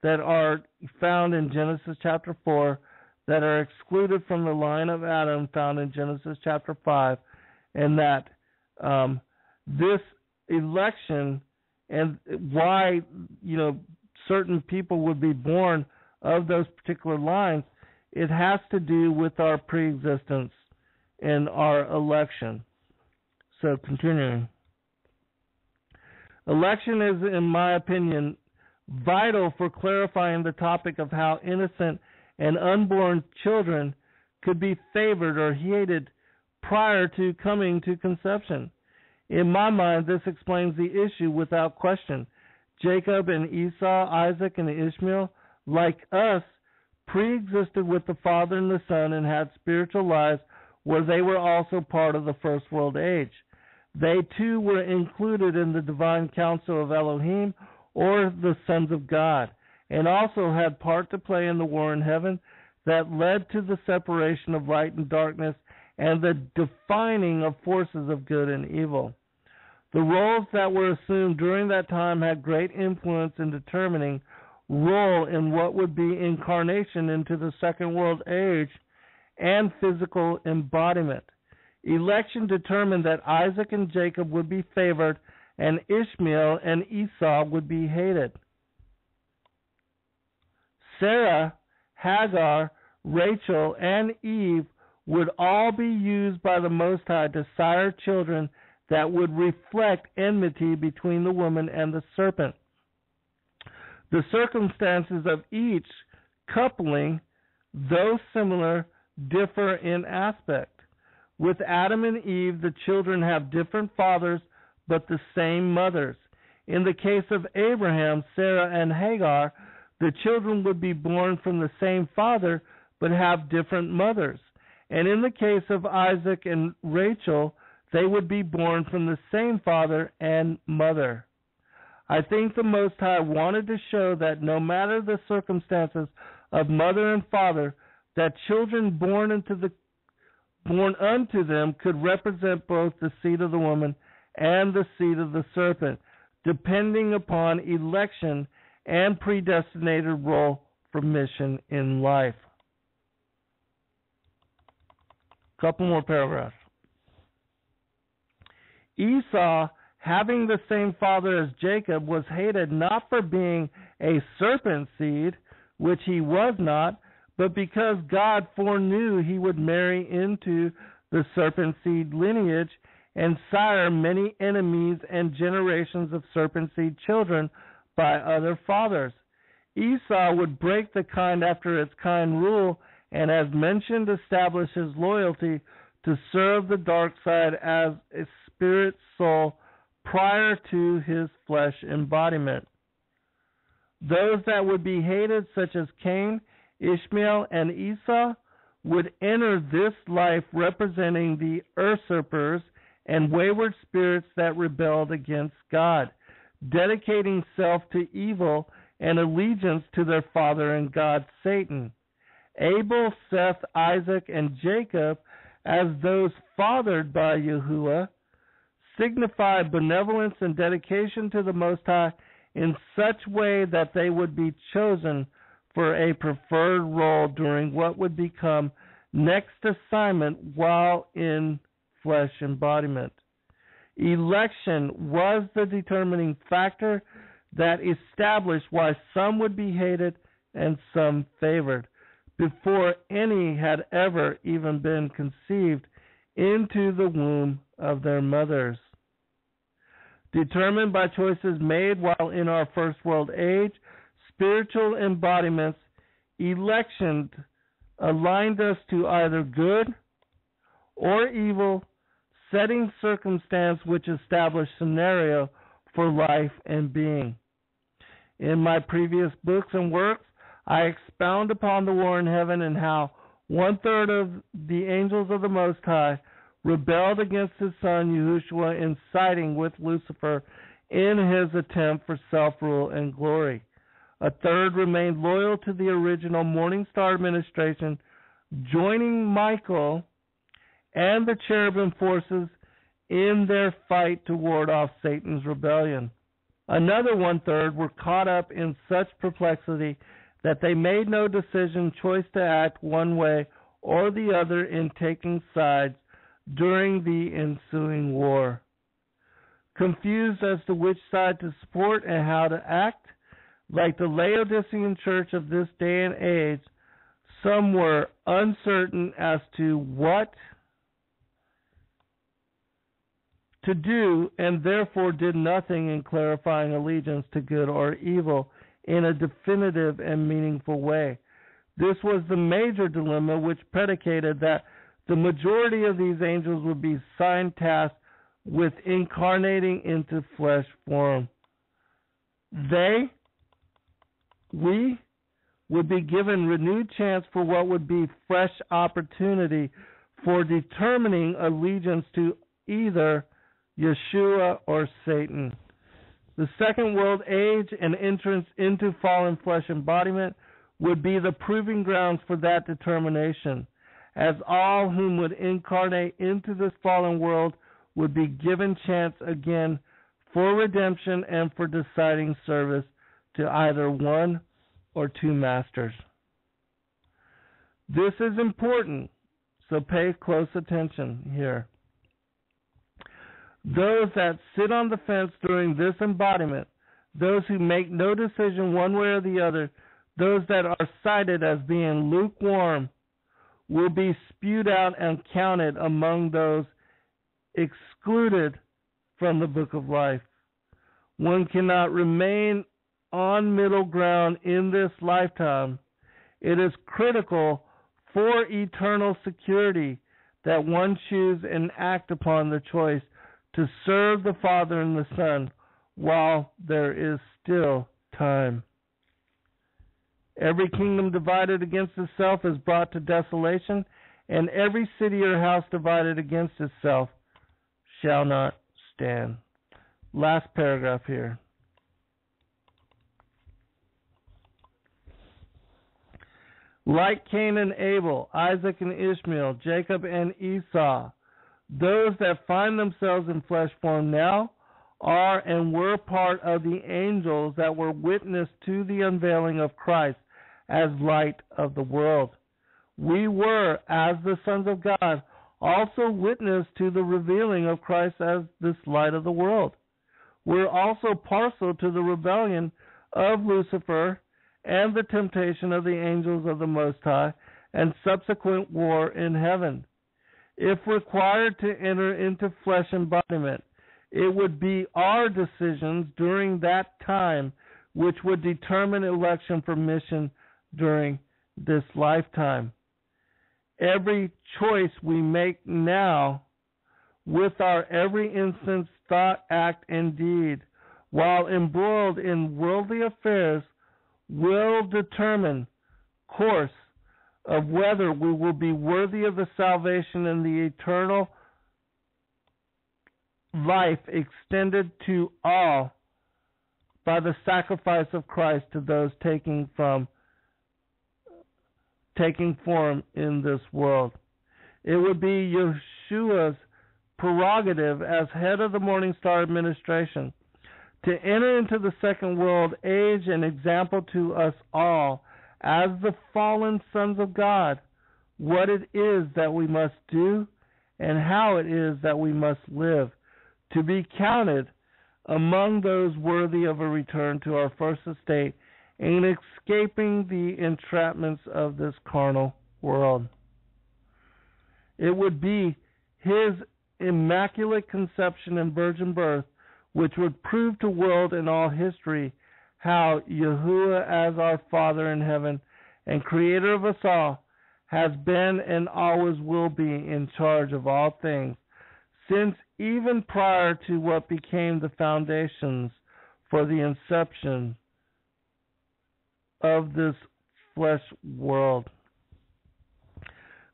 that are found in Genesis chapter four, that are excluded from the line of Adam, found in Genesis chapter five, and that um, this election and why, you know, certain people would be born of those particular lines, it has to do with our preexistence and our election. So continuing. Election is, in my opinion, vital for clarifying the topic of how innocent and unborn children could be favored or hated prior to coming to conception. In my mind, this explains the issue without question. Jacob and Esau, Isaac and Ishmael, like us, pre-existed with the Father and the Son and had spiritual lives where they were also part of the first world age. They too were included in the divine council of Elohim, or the sons of God, and also had part to play in the war in heaven that led to the separation of light and darkness and the defining of forces of good and evil. The roles that were assumed during that time had great influence in determining role in what would be incarnation into the second world age and physical embodiment. Election determined that Isaac and Jacob would be favored, and Ishmael and Esau would be hated. Sarah, Hagar, Rachel, and Eve would all be used by the Most High to sire children that would reflect enmity between the woman and the serpent. The circumstances of each coupling, though similar, differ in aspect. With Adam and Eve, the children have different fathers, but the same mothers. In the case of Abraham, Sarah, and Hagar, the children would be born from the same father but have different mothers. And in the case of Isaac and Rachel, they would be born from the same father and mother. I think the Most High wanted to show that no matter the circumstances of mother and father, that children born into the born unto them could represent both the seed of the woman and the seed of the serpent, depending upon election and predestinated role for mission in life. Couple more paragraphs. Esau, having the same father as Jacob, was hated not for being a serpent seed, which he was not, but because God foreknew he would marry into the serpent seed lineage and sire many enemies and generations of serpent seed children by other fathers. Esau would break the kind after its kind rule, and as mentioned, establish his loyalty to serve the dark side as a spirit soul prior to his flesh embodiment. Those that would be hated, such as Cain, Ishmael, and Esau, would enter this life representing the usurpers and wayward spirits that rebelled against God, dedicating self to evil and allegiance to their father and god, Satan. Abel, Seth, Isaac, and Jacob, as those fathered by Yahuwah, signify benevolence and dedication to the Most High in such way that they would be chosen for a preferred role during what would become next assignment while in flesh embodiment. Election was the determining factor that established why some would be hated and some favored, before any had ever even been conceived into the womb of their mothers. Determined by choices made while in our first world age, spiritual embodiments, election aligned us to either good or evil, setting circumstance which established scenario for life and being. In my previous books and works, I expound upon the war in heaven and how one-third of the angels of the Most High rebelled against his son, Yahushua, in siding with Lucifer in his attempt for self-rule and glory. A third remained loyal to the original Morning Star administration, joining Michael and the cherubim forces in their fight to ward off Satan's rebellion. Another one-third were caught up in such perplexity that they made no decision, choice to act one way or the other in taking sides during the ensuing war. Confused as to which side to support and how to act, like the Laodicean church of this day and age, some were uncertain as to what to do and therefore did nothing in clarifying allegiance to good or evil in a definitive and meaningful way. This was the major dilemma which predicated that the majority of these angels would be assigned tasks with incarnating into flesh form. They, we, would be given renewed chance for what would be fresh opportunity for determining allegiance to either Yeshua or Satan. The second world age and entrance into fallen flesh embodiment would be the proving grounds for that determination, as all whom would incarnate into this fallen world would be given chance again for redemption and for deciding service to either one or two masters. This is important, so pay close attention here. Those that sit on the fence during this embodiment, those who make no decision one way or the other, those that are cited as being lukewarm, will be spewed out and counted among those excluded from the book of life. One cannot remain on middle ground in this lifetime. It is critical for eternal security that one choose and act upon the choice to serve the Father and the Son, while there is still time. Every kingdom divided against itself is brought to desolation, and every city or house divided against itself shall not stand. Last paragraph here. Like Cain and Abel, Isaac and Ishmael, Jacob and Esau, those that find themselves in flesh form now are and were part of the angels that were witness to the unveiling of Christ as light of the world. We were, as the sons of God, also witness to the revealing of Christ as this light of the world. We're also partial to the rebellion of Lucifer and the temptation of the angels of the Most High, and subsequent war in heaven. If required to enter into flesh embodiment, it would be our decisions during that time which would determine election for mission during this lifetime. Every choice we make now, with our every instance, thought, act, and deed, while embroiled in worldly affairs, will determine course of whether we will be worthy of the salvation and the eternal life extended to all by the sacrifice of Christ to those taking from taking form in this world. It would be Yeshua's prerogative as head of the Morning Star administration to enter into the second world age, an example to us all, as the fallen sons of God, what it is that we must do and how it is that we must live to be counted among those worthy of a return to our first estate and escaping the entrapments of this carnal world. It would be his immaculate conception and virgin birth which would prove to world and all history how Yahuwah, as our Father in heaven and creator of us all, has been and always will be in charge of all things, since even prior to what became the foundations for the inception of this flesh world.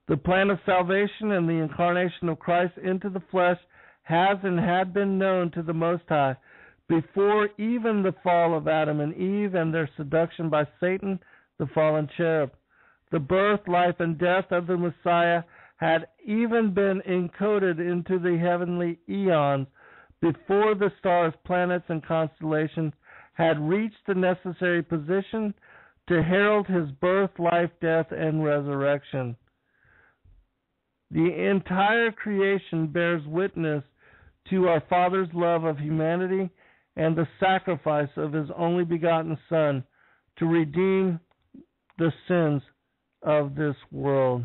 The plan of salvation and the incarnation of Christ into the flesh has and had been known to the Most High before even the fall of Adam and Eve and their seduction by Satan, the fallen cherub. The birth, life, and death of the Messiah had even been encoded into the heavenly eons before the stars, planets, and constellations had reached the necessary position to herald his birth, life, death, and resurrection. The entire creation bears witness to our Father's love of humanity and the sacrifice of his only begotten Son to redeem the sins of this world.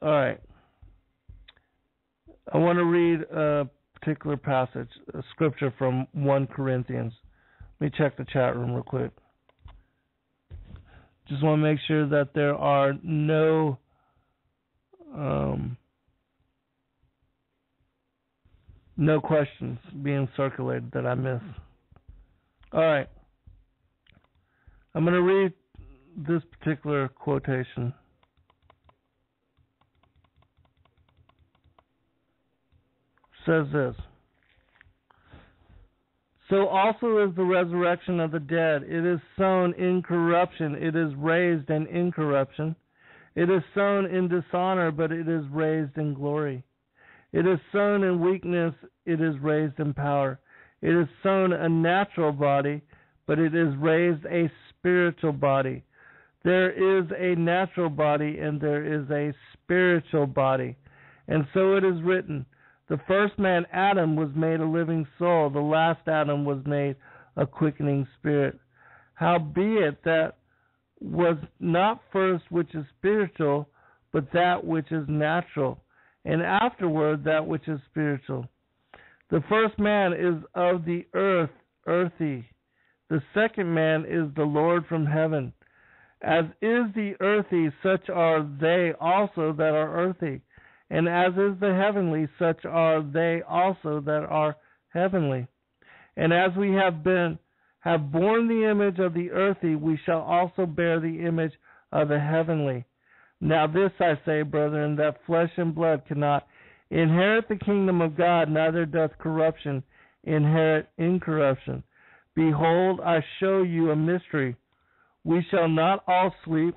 All right. I want to read a particular passage, a scripture from First Corinthians. Let me check the chat room real quick. Just want to make sure that there are no um, no questions being circulated that I missed. All right. I'm going to read this particular quotation. It says this. So also is the resurrection of the dead. It is sown in corruption. It is raised in incorruption. It is sown in dishonor, but it is raised in glory. It is sown in weakness. It is raised in power. It is sown a natural body, but it is raised a spiritual body. There is a natural body, and there is a spiritual body. And so it is written, the first man, Adam, was made a living soul. The last Adam was made a quickening spirit. Howbeit that was not first which is spiritual, but that which is natural, and afterward that which is spiritual. The first man is of the earth, earthy. The second man is the Lord from heaven. As is the earthy, such are they also that are earthy. and as is the heavenly, such are they also that are heavenly. And as we have been have borne the image of the earthly, we shall also bear the image of the heavenly. Now this I say, brethren, that flesh and blood cannot inherit the kingdom of God, neither doth corruption inherit incorruption. Behold, I show you a mystery. We shall not all sleep,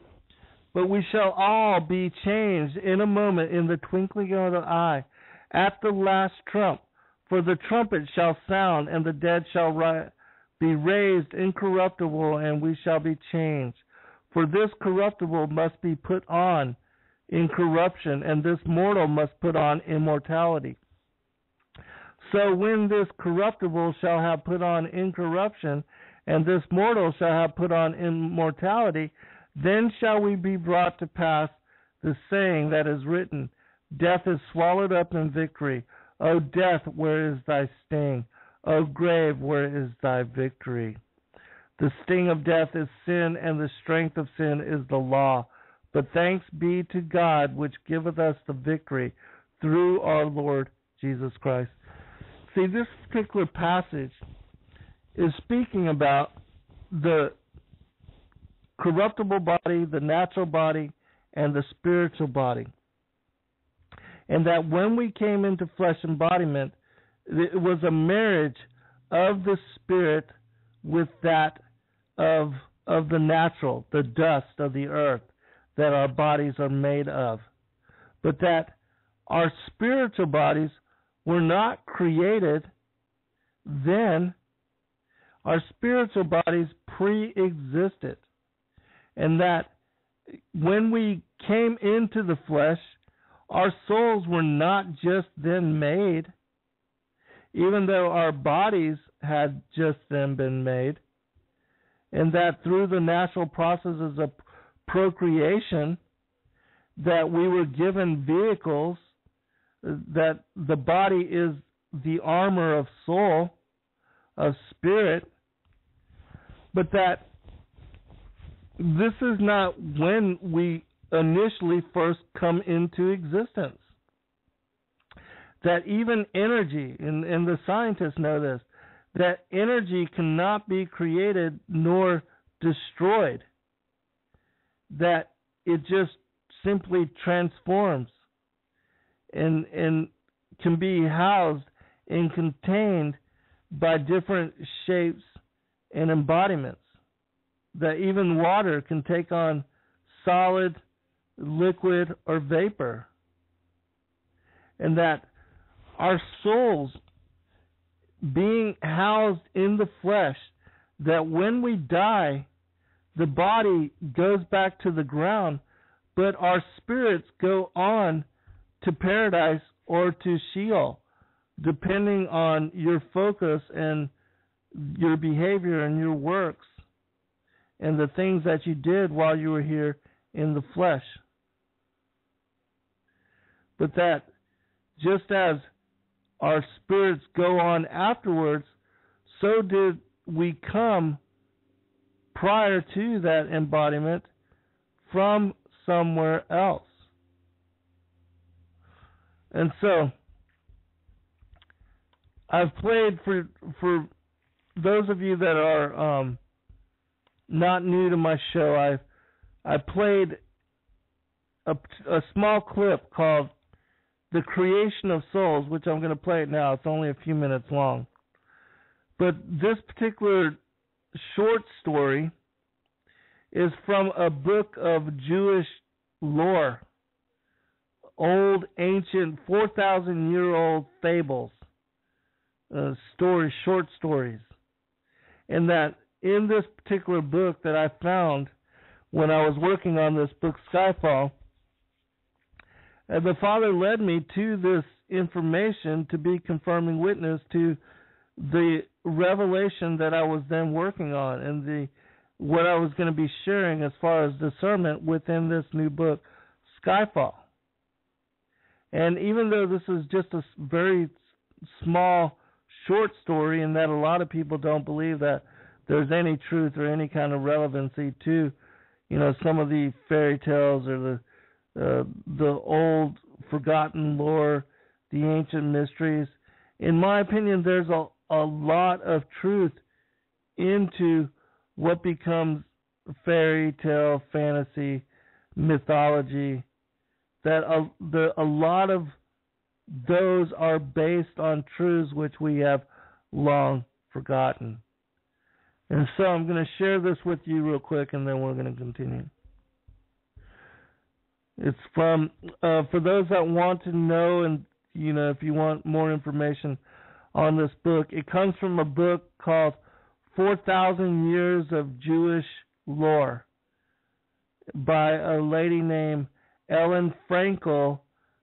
but we shall all be changed in a moment, in the twinkling of an eye, at the last trump. For the trumpet shall sound, and the dead shall ri- be raised incorruptible, and we shall be changed. For this corruptible must be put on incorruption, and this mortal must put on immortality. So when this corruptible shall have put on incorruption, and this mortal shall have put on immortality, then shall we be brought to pass the saying that is written, Death is swallowed up in victory. O death, where is thy sting? O grave, where is thy victory? The sting of death is sin, and the strength of sin is the law. But thanks be to God, which giveth us the victory through our Lord Jesus Christ. See, this particular passage is speaking about the corruptible body, the natural body, and the spiritual body. And that when we came into flesh embodiment, it was a marriage of the spirit with that of of the natural, the dust of the earth that our bodies are made of. But that our spiritual bodies were not created then. Our spiritual bodies pre-existed. And that when we came into the flesh, our souls were not just then made, even though our bodies had just then been made, and that through the natural processes of procreation, that we were given vehicles, that the body is the armor of soul, of spirit, but that this is not when we initially first come into existence. That even energy, and, and the scientists know this, that energy cannot be created nor destroyed. That it just simply transforms and, and can be housed and contained by different shapes and embodiments. That even water can take on solid, liquid, or vapor, and that our souls being housed in the flesh, that when we die, the body goes back to the ground, but our spirits go on to paradise or to Sheol, depending on your focus and your behavior and your works and the things that you did while you were here in the flesh. But that just as our spirits go on afterwards, so did we come prior to that embodiment from somewhere else. And so, I've played for for those of you that are um, not new to my show, I've I played a, a small clip called The Creation of Souls, which I'm going to play it now. It's only a few minutes long. But this particular short story is from a book of Jewish lore, old, ancient, four thousand year old fables, uh, stories, short stories. And that in this particular book that I found when I was working on this book, Skyfall, and the Father led me to this information to be confirming witness to the revelation that I was then working on and the what I was going to be sharing as far as discernment within this new book, Skyfall. And even though this is just a very small, short story and that a lot of people don't believe that there's any truth or any kind of relevancy to, you know, some of the fairy tales or the uh, the old forgotten lore, the ancient mysteries. In my opinion, there's a, a lot of truth into what becomes fairy tale, fantasy, mythology, that a, the, a lot of those are based on truths which we have long forgotten. And so I'm going to share this with you real quick, and then we're going to continue. It's from, uh, for those that want to know, and, you know, if you want more information on this book, it comes from a book called four thousand Years of Jewish Lore by a lady named Ellen Frankel,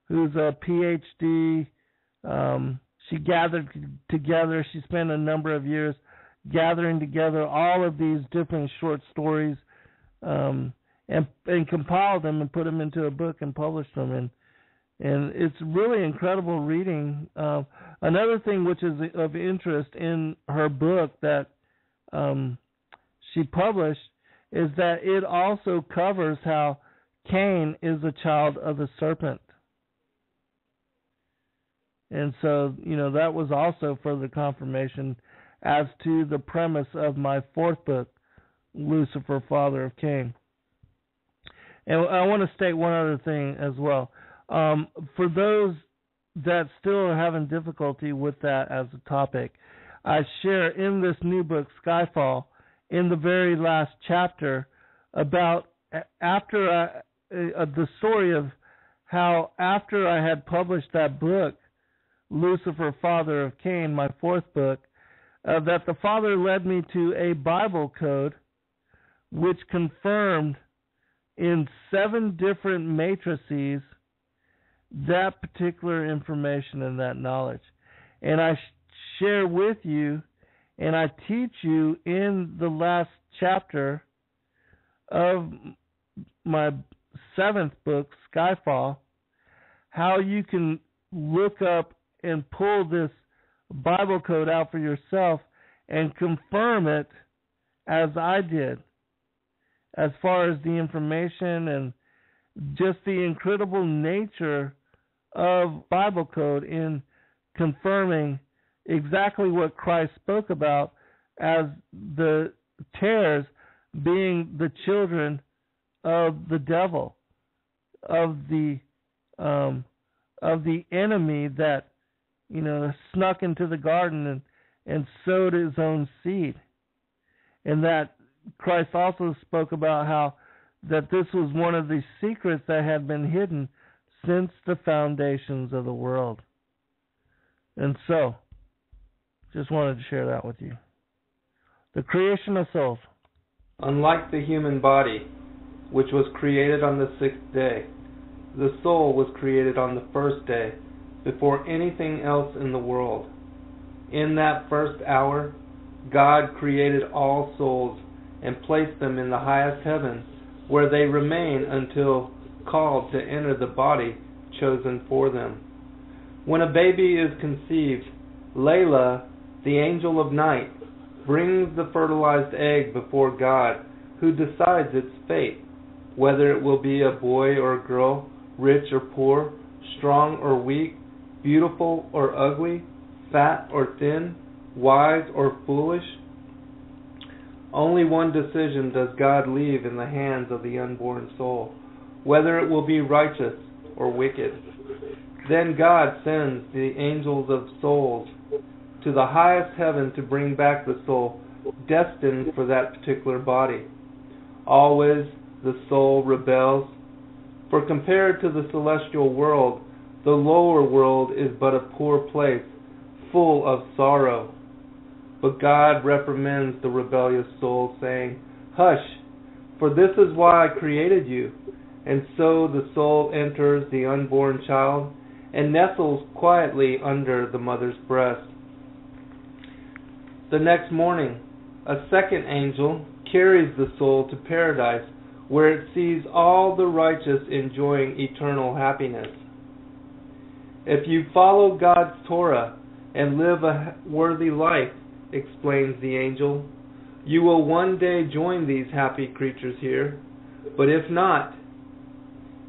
who's a P H D. Um, she gathered together, she spent a number of years gathering together all of these different short stories, um, and, and compiled them and put them into a book and published them. And and it's really incredible reading. Uh, another thing which is of interest in her book that um, she published is that it also covers how Cain is a child of the serpent. And so, you know, that was also further confirmation as to the premise of my fourth book, Lucifer, Father of Cain. And I want to state one other thing as well. Um, for those that still are having difficulty with that as a topic, I share in this new book, Skyfall, in the very last chapter, about after I, uh, the story of how after I had published that book, Lucifer, Father of Cain, my fourth book, uh, that the Father led me to a Bible code which confirmed in seven different matrices that particular information and that knowledge. And I sh- share with you, and I teach you in the last chapter of my seventh book, Skyfall, how you can look up and pull this Bible code out for yourself and confirm it as I did, as far as the information and just the incredible nature of Bible code in confirming exactly what Christ spoke about as the tares being the children of the devil, of the um, of the enemy that, you know, snuck into the garden and, and sowed his own seed. And that Christ also spoke about how that this was one of the secrets that had been hidden since the foundations of the world. And so, just wanted to share that with you. The creation of souls. Unlike the human body, which was created on the sixth day, the soul was created on the first day, before anything else in the world. In that first hour, God created all souls and placed them in the highest heaven, where they remain until called to enter the body chosen for them. When a baby is conceived, Layla, the angel of night, brings the fertilized egg before God, who decides its fate, whether it will be a boy or a girl, rich or poor, strong or weak, beautiful or ugly, fat or thin, wise or foolish. Only one decision does God leave in the hands of the unborn soul, whether it will be righteous or wicked. Then God sends the angels of souls to the highest heaven to bring back the soul destined for that particular body. Always the soul rebels, for compared to the celestial world, the lower world is but a poor place, full of sorrow. But God reprimands the rebellious soul, saying, "Hush, for this is why I created you." And so the soul enters the unborn child and nestles quietly under the mother's breast. The next morning, a second angel carries the soul to paradise, where it sees all the righteous enjoying eternal happiness. If you follow God's Torah and live a worthy life, explains the angel, you will one day join these happy creatures here, but if not,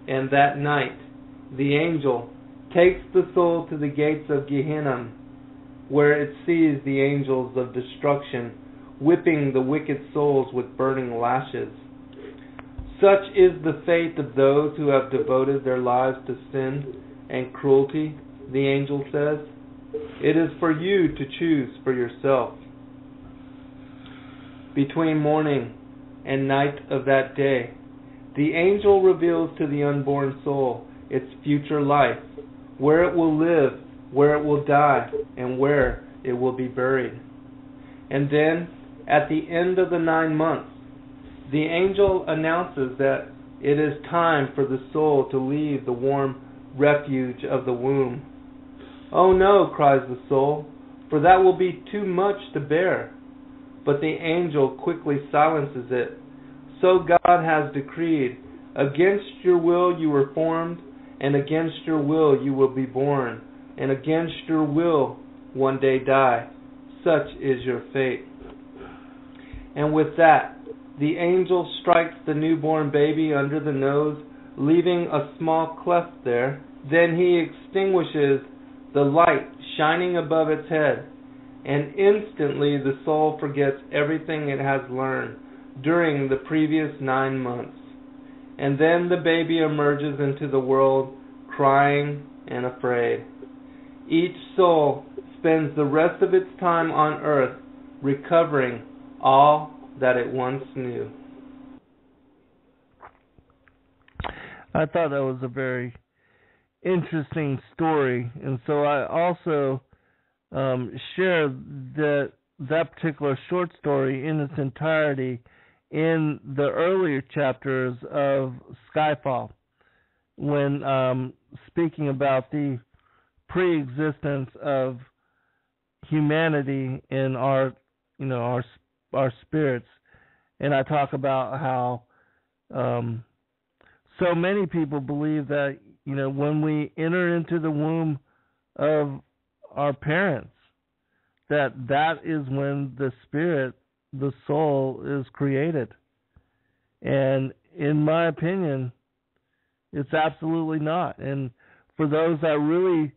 and that night the angel, takes the soul to the gates of Gehinnom, where it sees the angels of destruction whipping the wicked souls with burning lashes. Such is the fate of those who have devoted their lives to sin and cruelty, the angel says. It is for you to choose for yourself. Between morning and night of that day, the angel reveals to the unborn soul its future life, where it will live, where it will die, and where it will be buried. And then, at the end of the nine months, the angel announces that it is time for the soul to leave the warm refuge of the womb. "Oh no," cries the soul, "for that will be too much to bear." But the angel quickly silences it. "So God has decreed, against your will you were formed, and against your will you will be born, and against your will one day die. Such is your fate." And with that, the angel strikes the newborn baby under the nose, leaving a small cleft there. Then he extinguishes the light shining above its head, and instantly the soul forgets everything it has learned during the previous nine months. And then the baby emerges into the world, crying and afraid. Each soul spends the rest of its time on earth recovering all that it once knew. I thought that was a very interesting story, and so I also um, share that that particular short story in its entirety in the earlier chapters of Skyfall, when um, speaking about the pre-existence of humanity in our, you know, our our spirits, and I talk about how um, so many people believe that, you know, when we enter into the womb of our parents, that that is when the spirit, the soul, is created. And in my opinion, it's absolutely not. And for those that really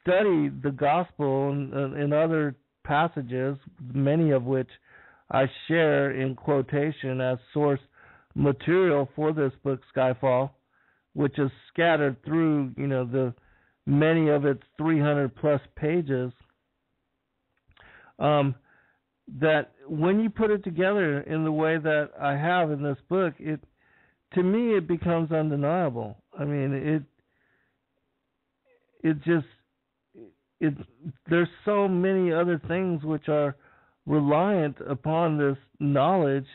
study the gospel and, and other passages, many of which I share in quotation as source material for this book, Skyfall, which is scattered through, you know, the many of its three hundred plus pages, um, that when you put it together in the way that I have in this book, it, to me, it becomes undeniable. I mean, it, it just, it, there's so many other things which are reliant upon this knowledge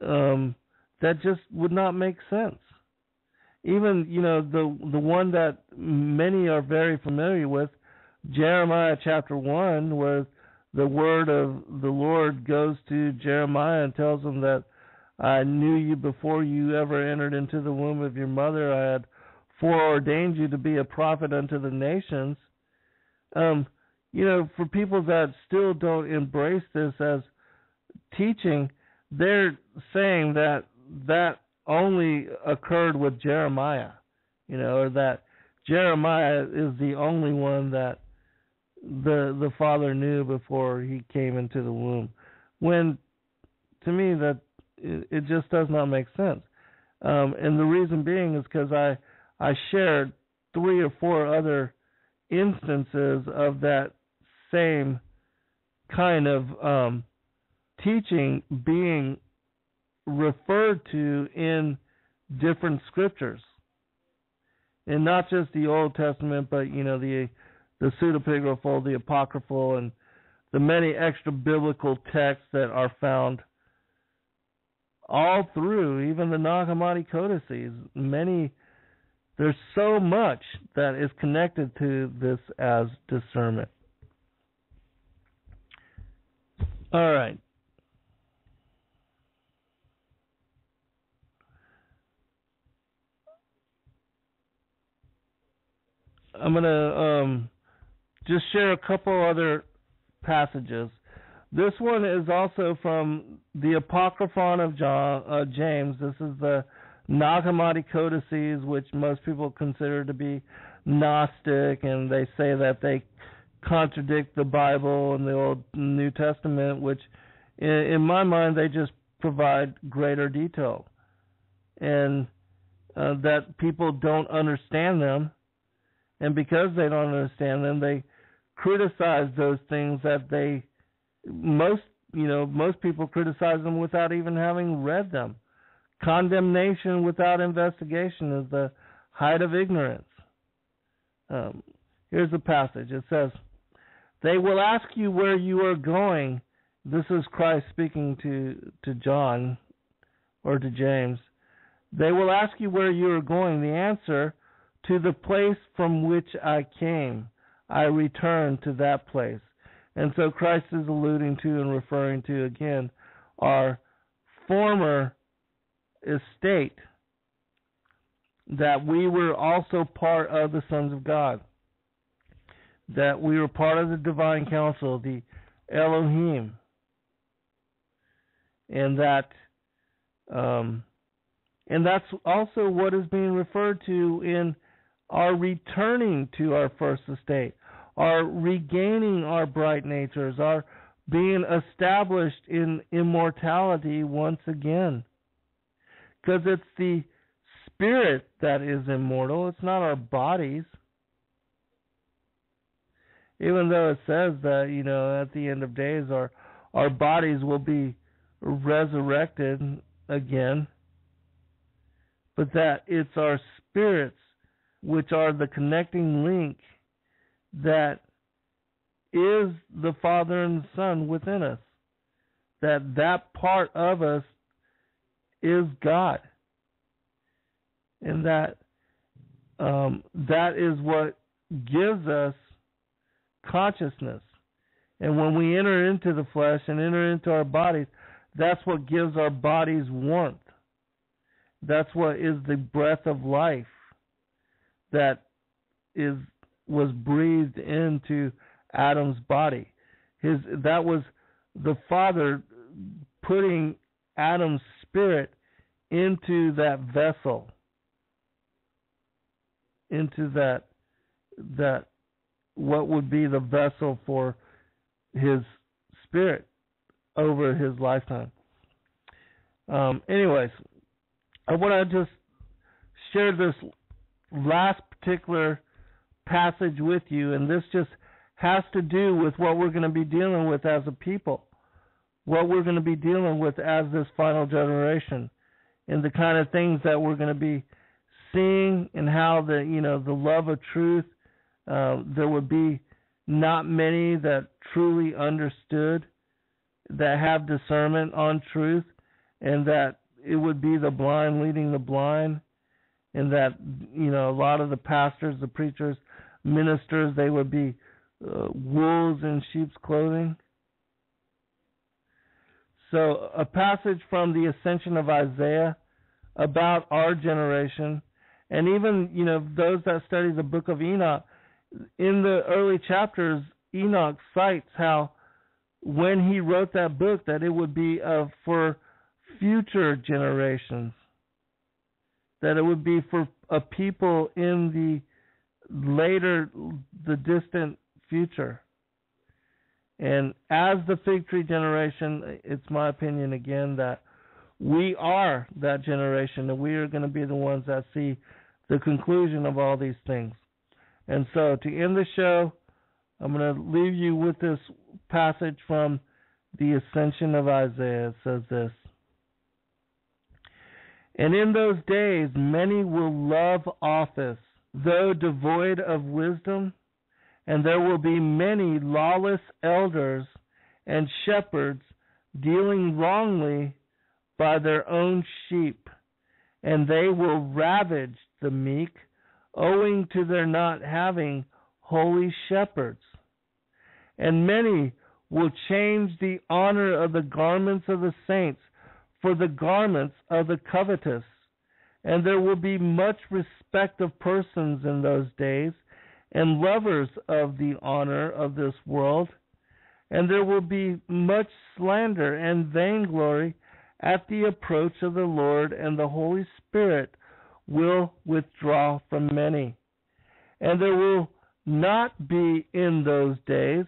um, that just would not make sense. Even, you know, the the one that many are very familiar with, Jeremiah chapter one, where the word of the Lord goes to Jeremiah and tells him that I knew you before you ever entered into the womb of your mother. I had foreordained you to be a prophet unto the nations. Um, you know, for people that still don't embrace this as teaching, they're saying that that only occurred with Jeremiah, you know, or that Jeremiah is the only one that the the Father knew before he came into the womb, when to me that it, it just does not make sense. Um, and the reason being is because I, I shared three or four other instances of that same kind of um, teaching being referred to in different scriptures, and not just the Old Testament, but, you know, the the pseudepigraphal, the apocryphal, and the many extra biblical texts that are found all through, even the Nag Hammadi codices. Many, there's so much that is connected to this as discernment. All right. I'm going to um, just share a couple other passages. This one is also from the Apocryphon of John, uh, James. This is the Nag Hammadi codices, which most people consider to be Gnostic, and they say that they contradict the Bible and the Old and New Testament, which in, in my mind they just provide greater detail, and uh, that people don't understand them, and because they don't understand them, they criticize those things that they most you know most people criticize them without even having read them. Condemnation without investigation is the height of ignorance. Um, here's the passage. It says, "They will ask you where you are going." This is Christ speaking to, to John or to James. "They will ask you where you are going. The answer, to the place from which I came. I return to that place." And so Christ is alluding to and referring to, again, our former estate, that we were also part of the sons of God, that we were part of the divine council, the Elohim, and that um, and that's also what is being referred to in our returning to our first estate, our regaining our bright natures, our being established in immortality once again. Because it's the spirit that is immortal. It's not our bodies. Even though it says that, you know, at the end of days, our, our bodies will be resurrected again. But that it's our spirits, which are the connecting link that is the Father and the Son within us. That that part of us is God, and that um, that is what gives us consciousness. And when we enter into the flesh and enter into our bodies, that's what gives our bodies warmth. That's what is the breath of life that is was breathed into Adam's body. His that was the Father putting Adam's spirit into that vessel, into that that what would be the vessel for his spirit over his lifetime. Um, anyways, I want to just share this last particular passage with you, and this just has to do with what we're going to be dealing with as a people, what we're going to be dealing with as this final generation, and the kind of things that we're going to be seeing, and how the, you know, the love of truth, uh, there would be not many that truly understood, that have discernment on truth, and that it would be the blind leading the blind, and that, you know, a lot of the pastors, the preachers, ministers, they would be uh, wolves in sheep's clothing. So a passage from the Ascension of Isaiah about our generation, and even, you know, those that study the Book of Enoch, in the early chapters, Enoch cites how when he wrote that book that it would be uh, for future generations, that it would be for a people in the later, the distant future. And as the fig tree generation, it's my opinion again that we are that generation, and we are going to be the ones that see the conclusion of all these things. And so to end the show, I'm going to leave you with this passage from the Ascension of Isaiah. It says this, "And in those days many will love office, though devoid of wisdom, and there will be many lawless elders and shepherds dealing wrongly by their own sheep, and they will ravage the meek, owing to their not having holy shepherds. And many will change the honor of the garments of the saints for the garments of the covetous, and there will be much respect of persons in those days, and lovers of the honor of this world, and there will be much slander and vainglory at the approach of the Lord, and the Holy Spirit will withdraw from many. And there will not be in those days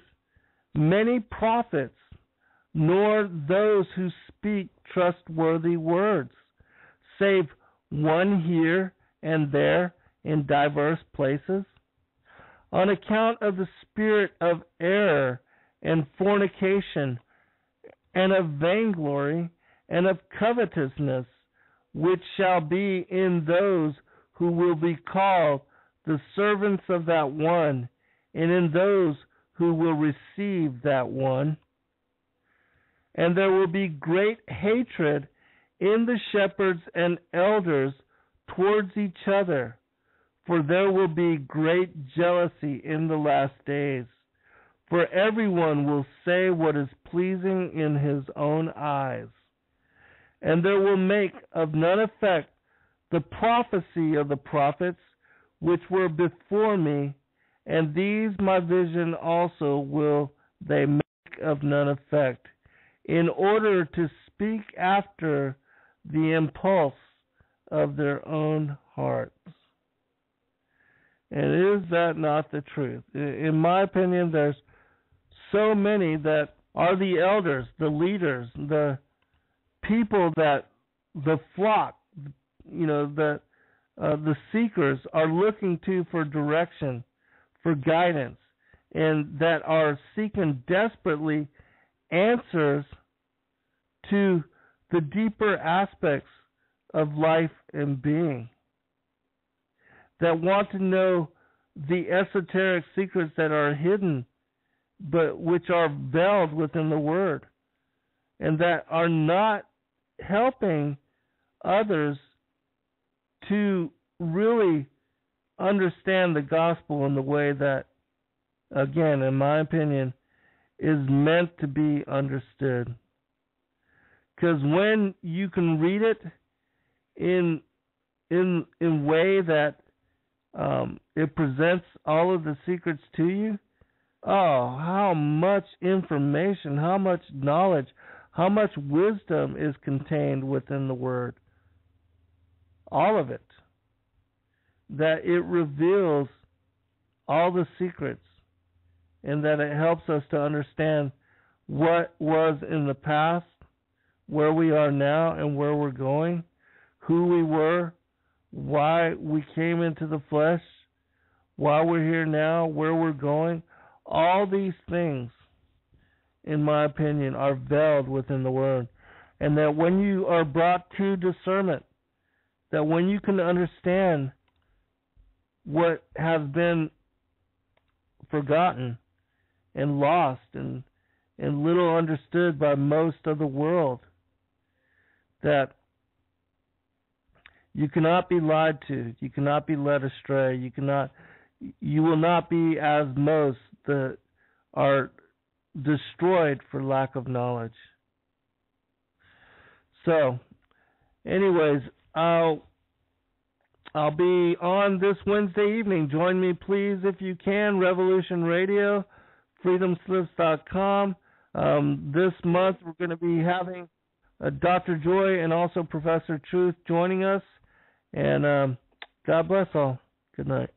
many prophets, nor those who speak trustworthy words, save one here and there in diverse places, on account of the spirit of error and fornication, and of vainglory, and of covetousness, which shall be in those who will be called the servants of that one, and in those who will receive that one. And there will be great hatred in the shepherds and elders towards each other, for there will be great jealousy in the last days. For everyone will say what is pleasing in his own eyes. And there will make of none effect the prophecy of the prophets which were before me, and these my vision also will they make of none effect, in order to speak after the impulse of their own hearts. And is that not the truth? In my opinion, there's so many that are the elders, the leaders, the people that the flock, you know, the, uh, the seekers are looking to for direction, for guidance, and that are seeking desperately answers to the deeper aspects of life and being, that want to know the esoteric secrets that are hidden, but which are veiled within the Word, and that are not helping others to really understand the gospel in the way that, again, in my opinion, is meant to be understood. Because when you can read it in in in way that um, it presents all of the secrets to you, oh, how much information, how much knowledge, how much wisdom is contained within the Word. All of it. That it reveals all the secrets, and that it helps us to understand what was in the past, where we are now and where we're going, who we were, why we came into the flesh, why we're here now, where we're going. All these things, in my opinion, are veiled within the Word. And that when you are brought to discernment, that when you can understand what has been forgotten and lost and and little understood by most of the world, that you cannot be lied to, you cannot be led astray, you cannot, you will not be as most that are destroyed for lack of knowledge. So, anyways, I'll I'll be on this Wednesday evening. Join me, please, if you can. Revolution Radio, freedom slips dot com. Um, this month we're going to be having uh, Doctor Joy and also Professor Truth joining us. And um, God bless all. Good night.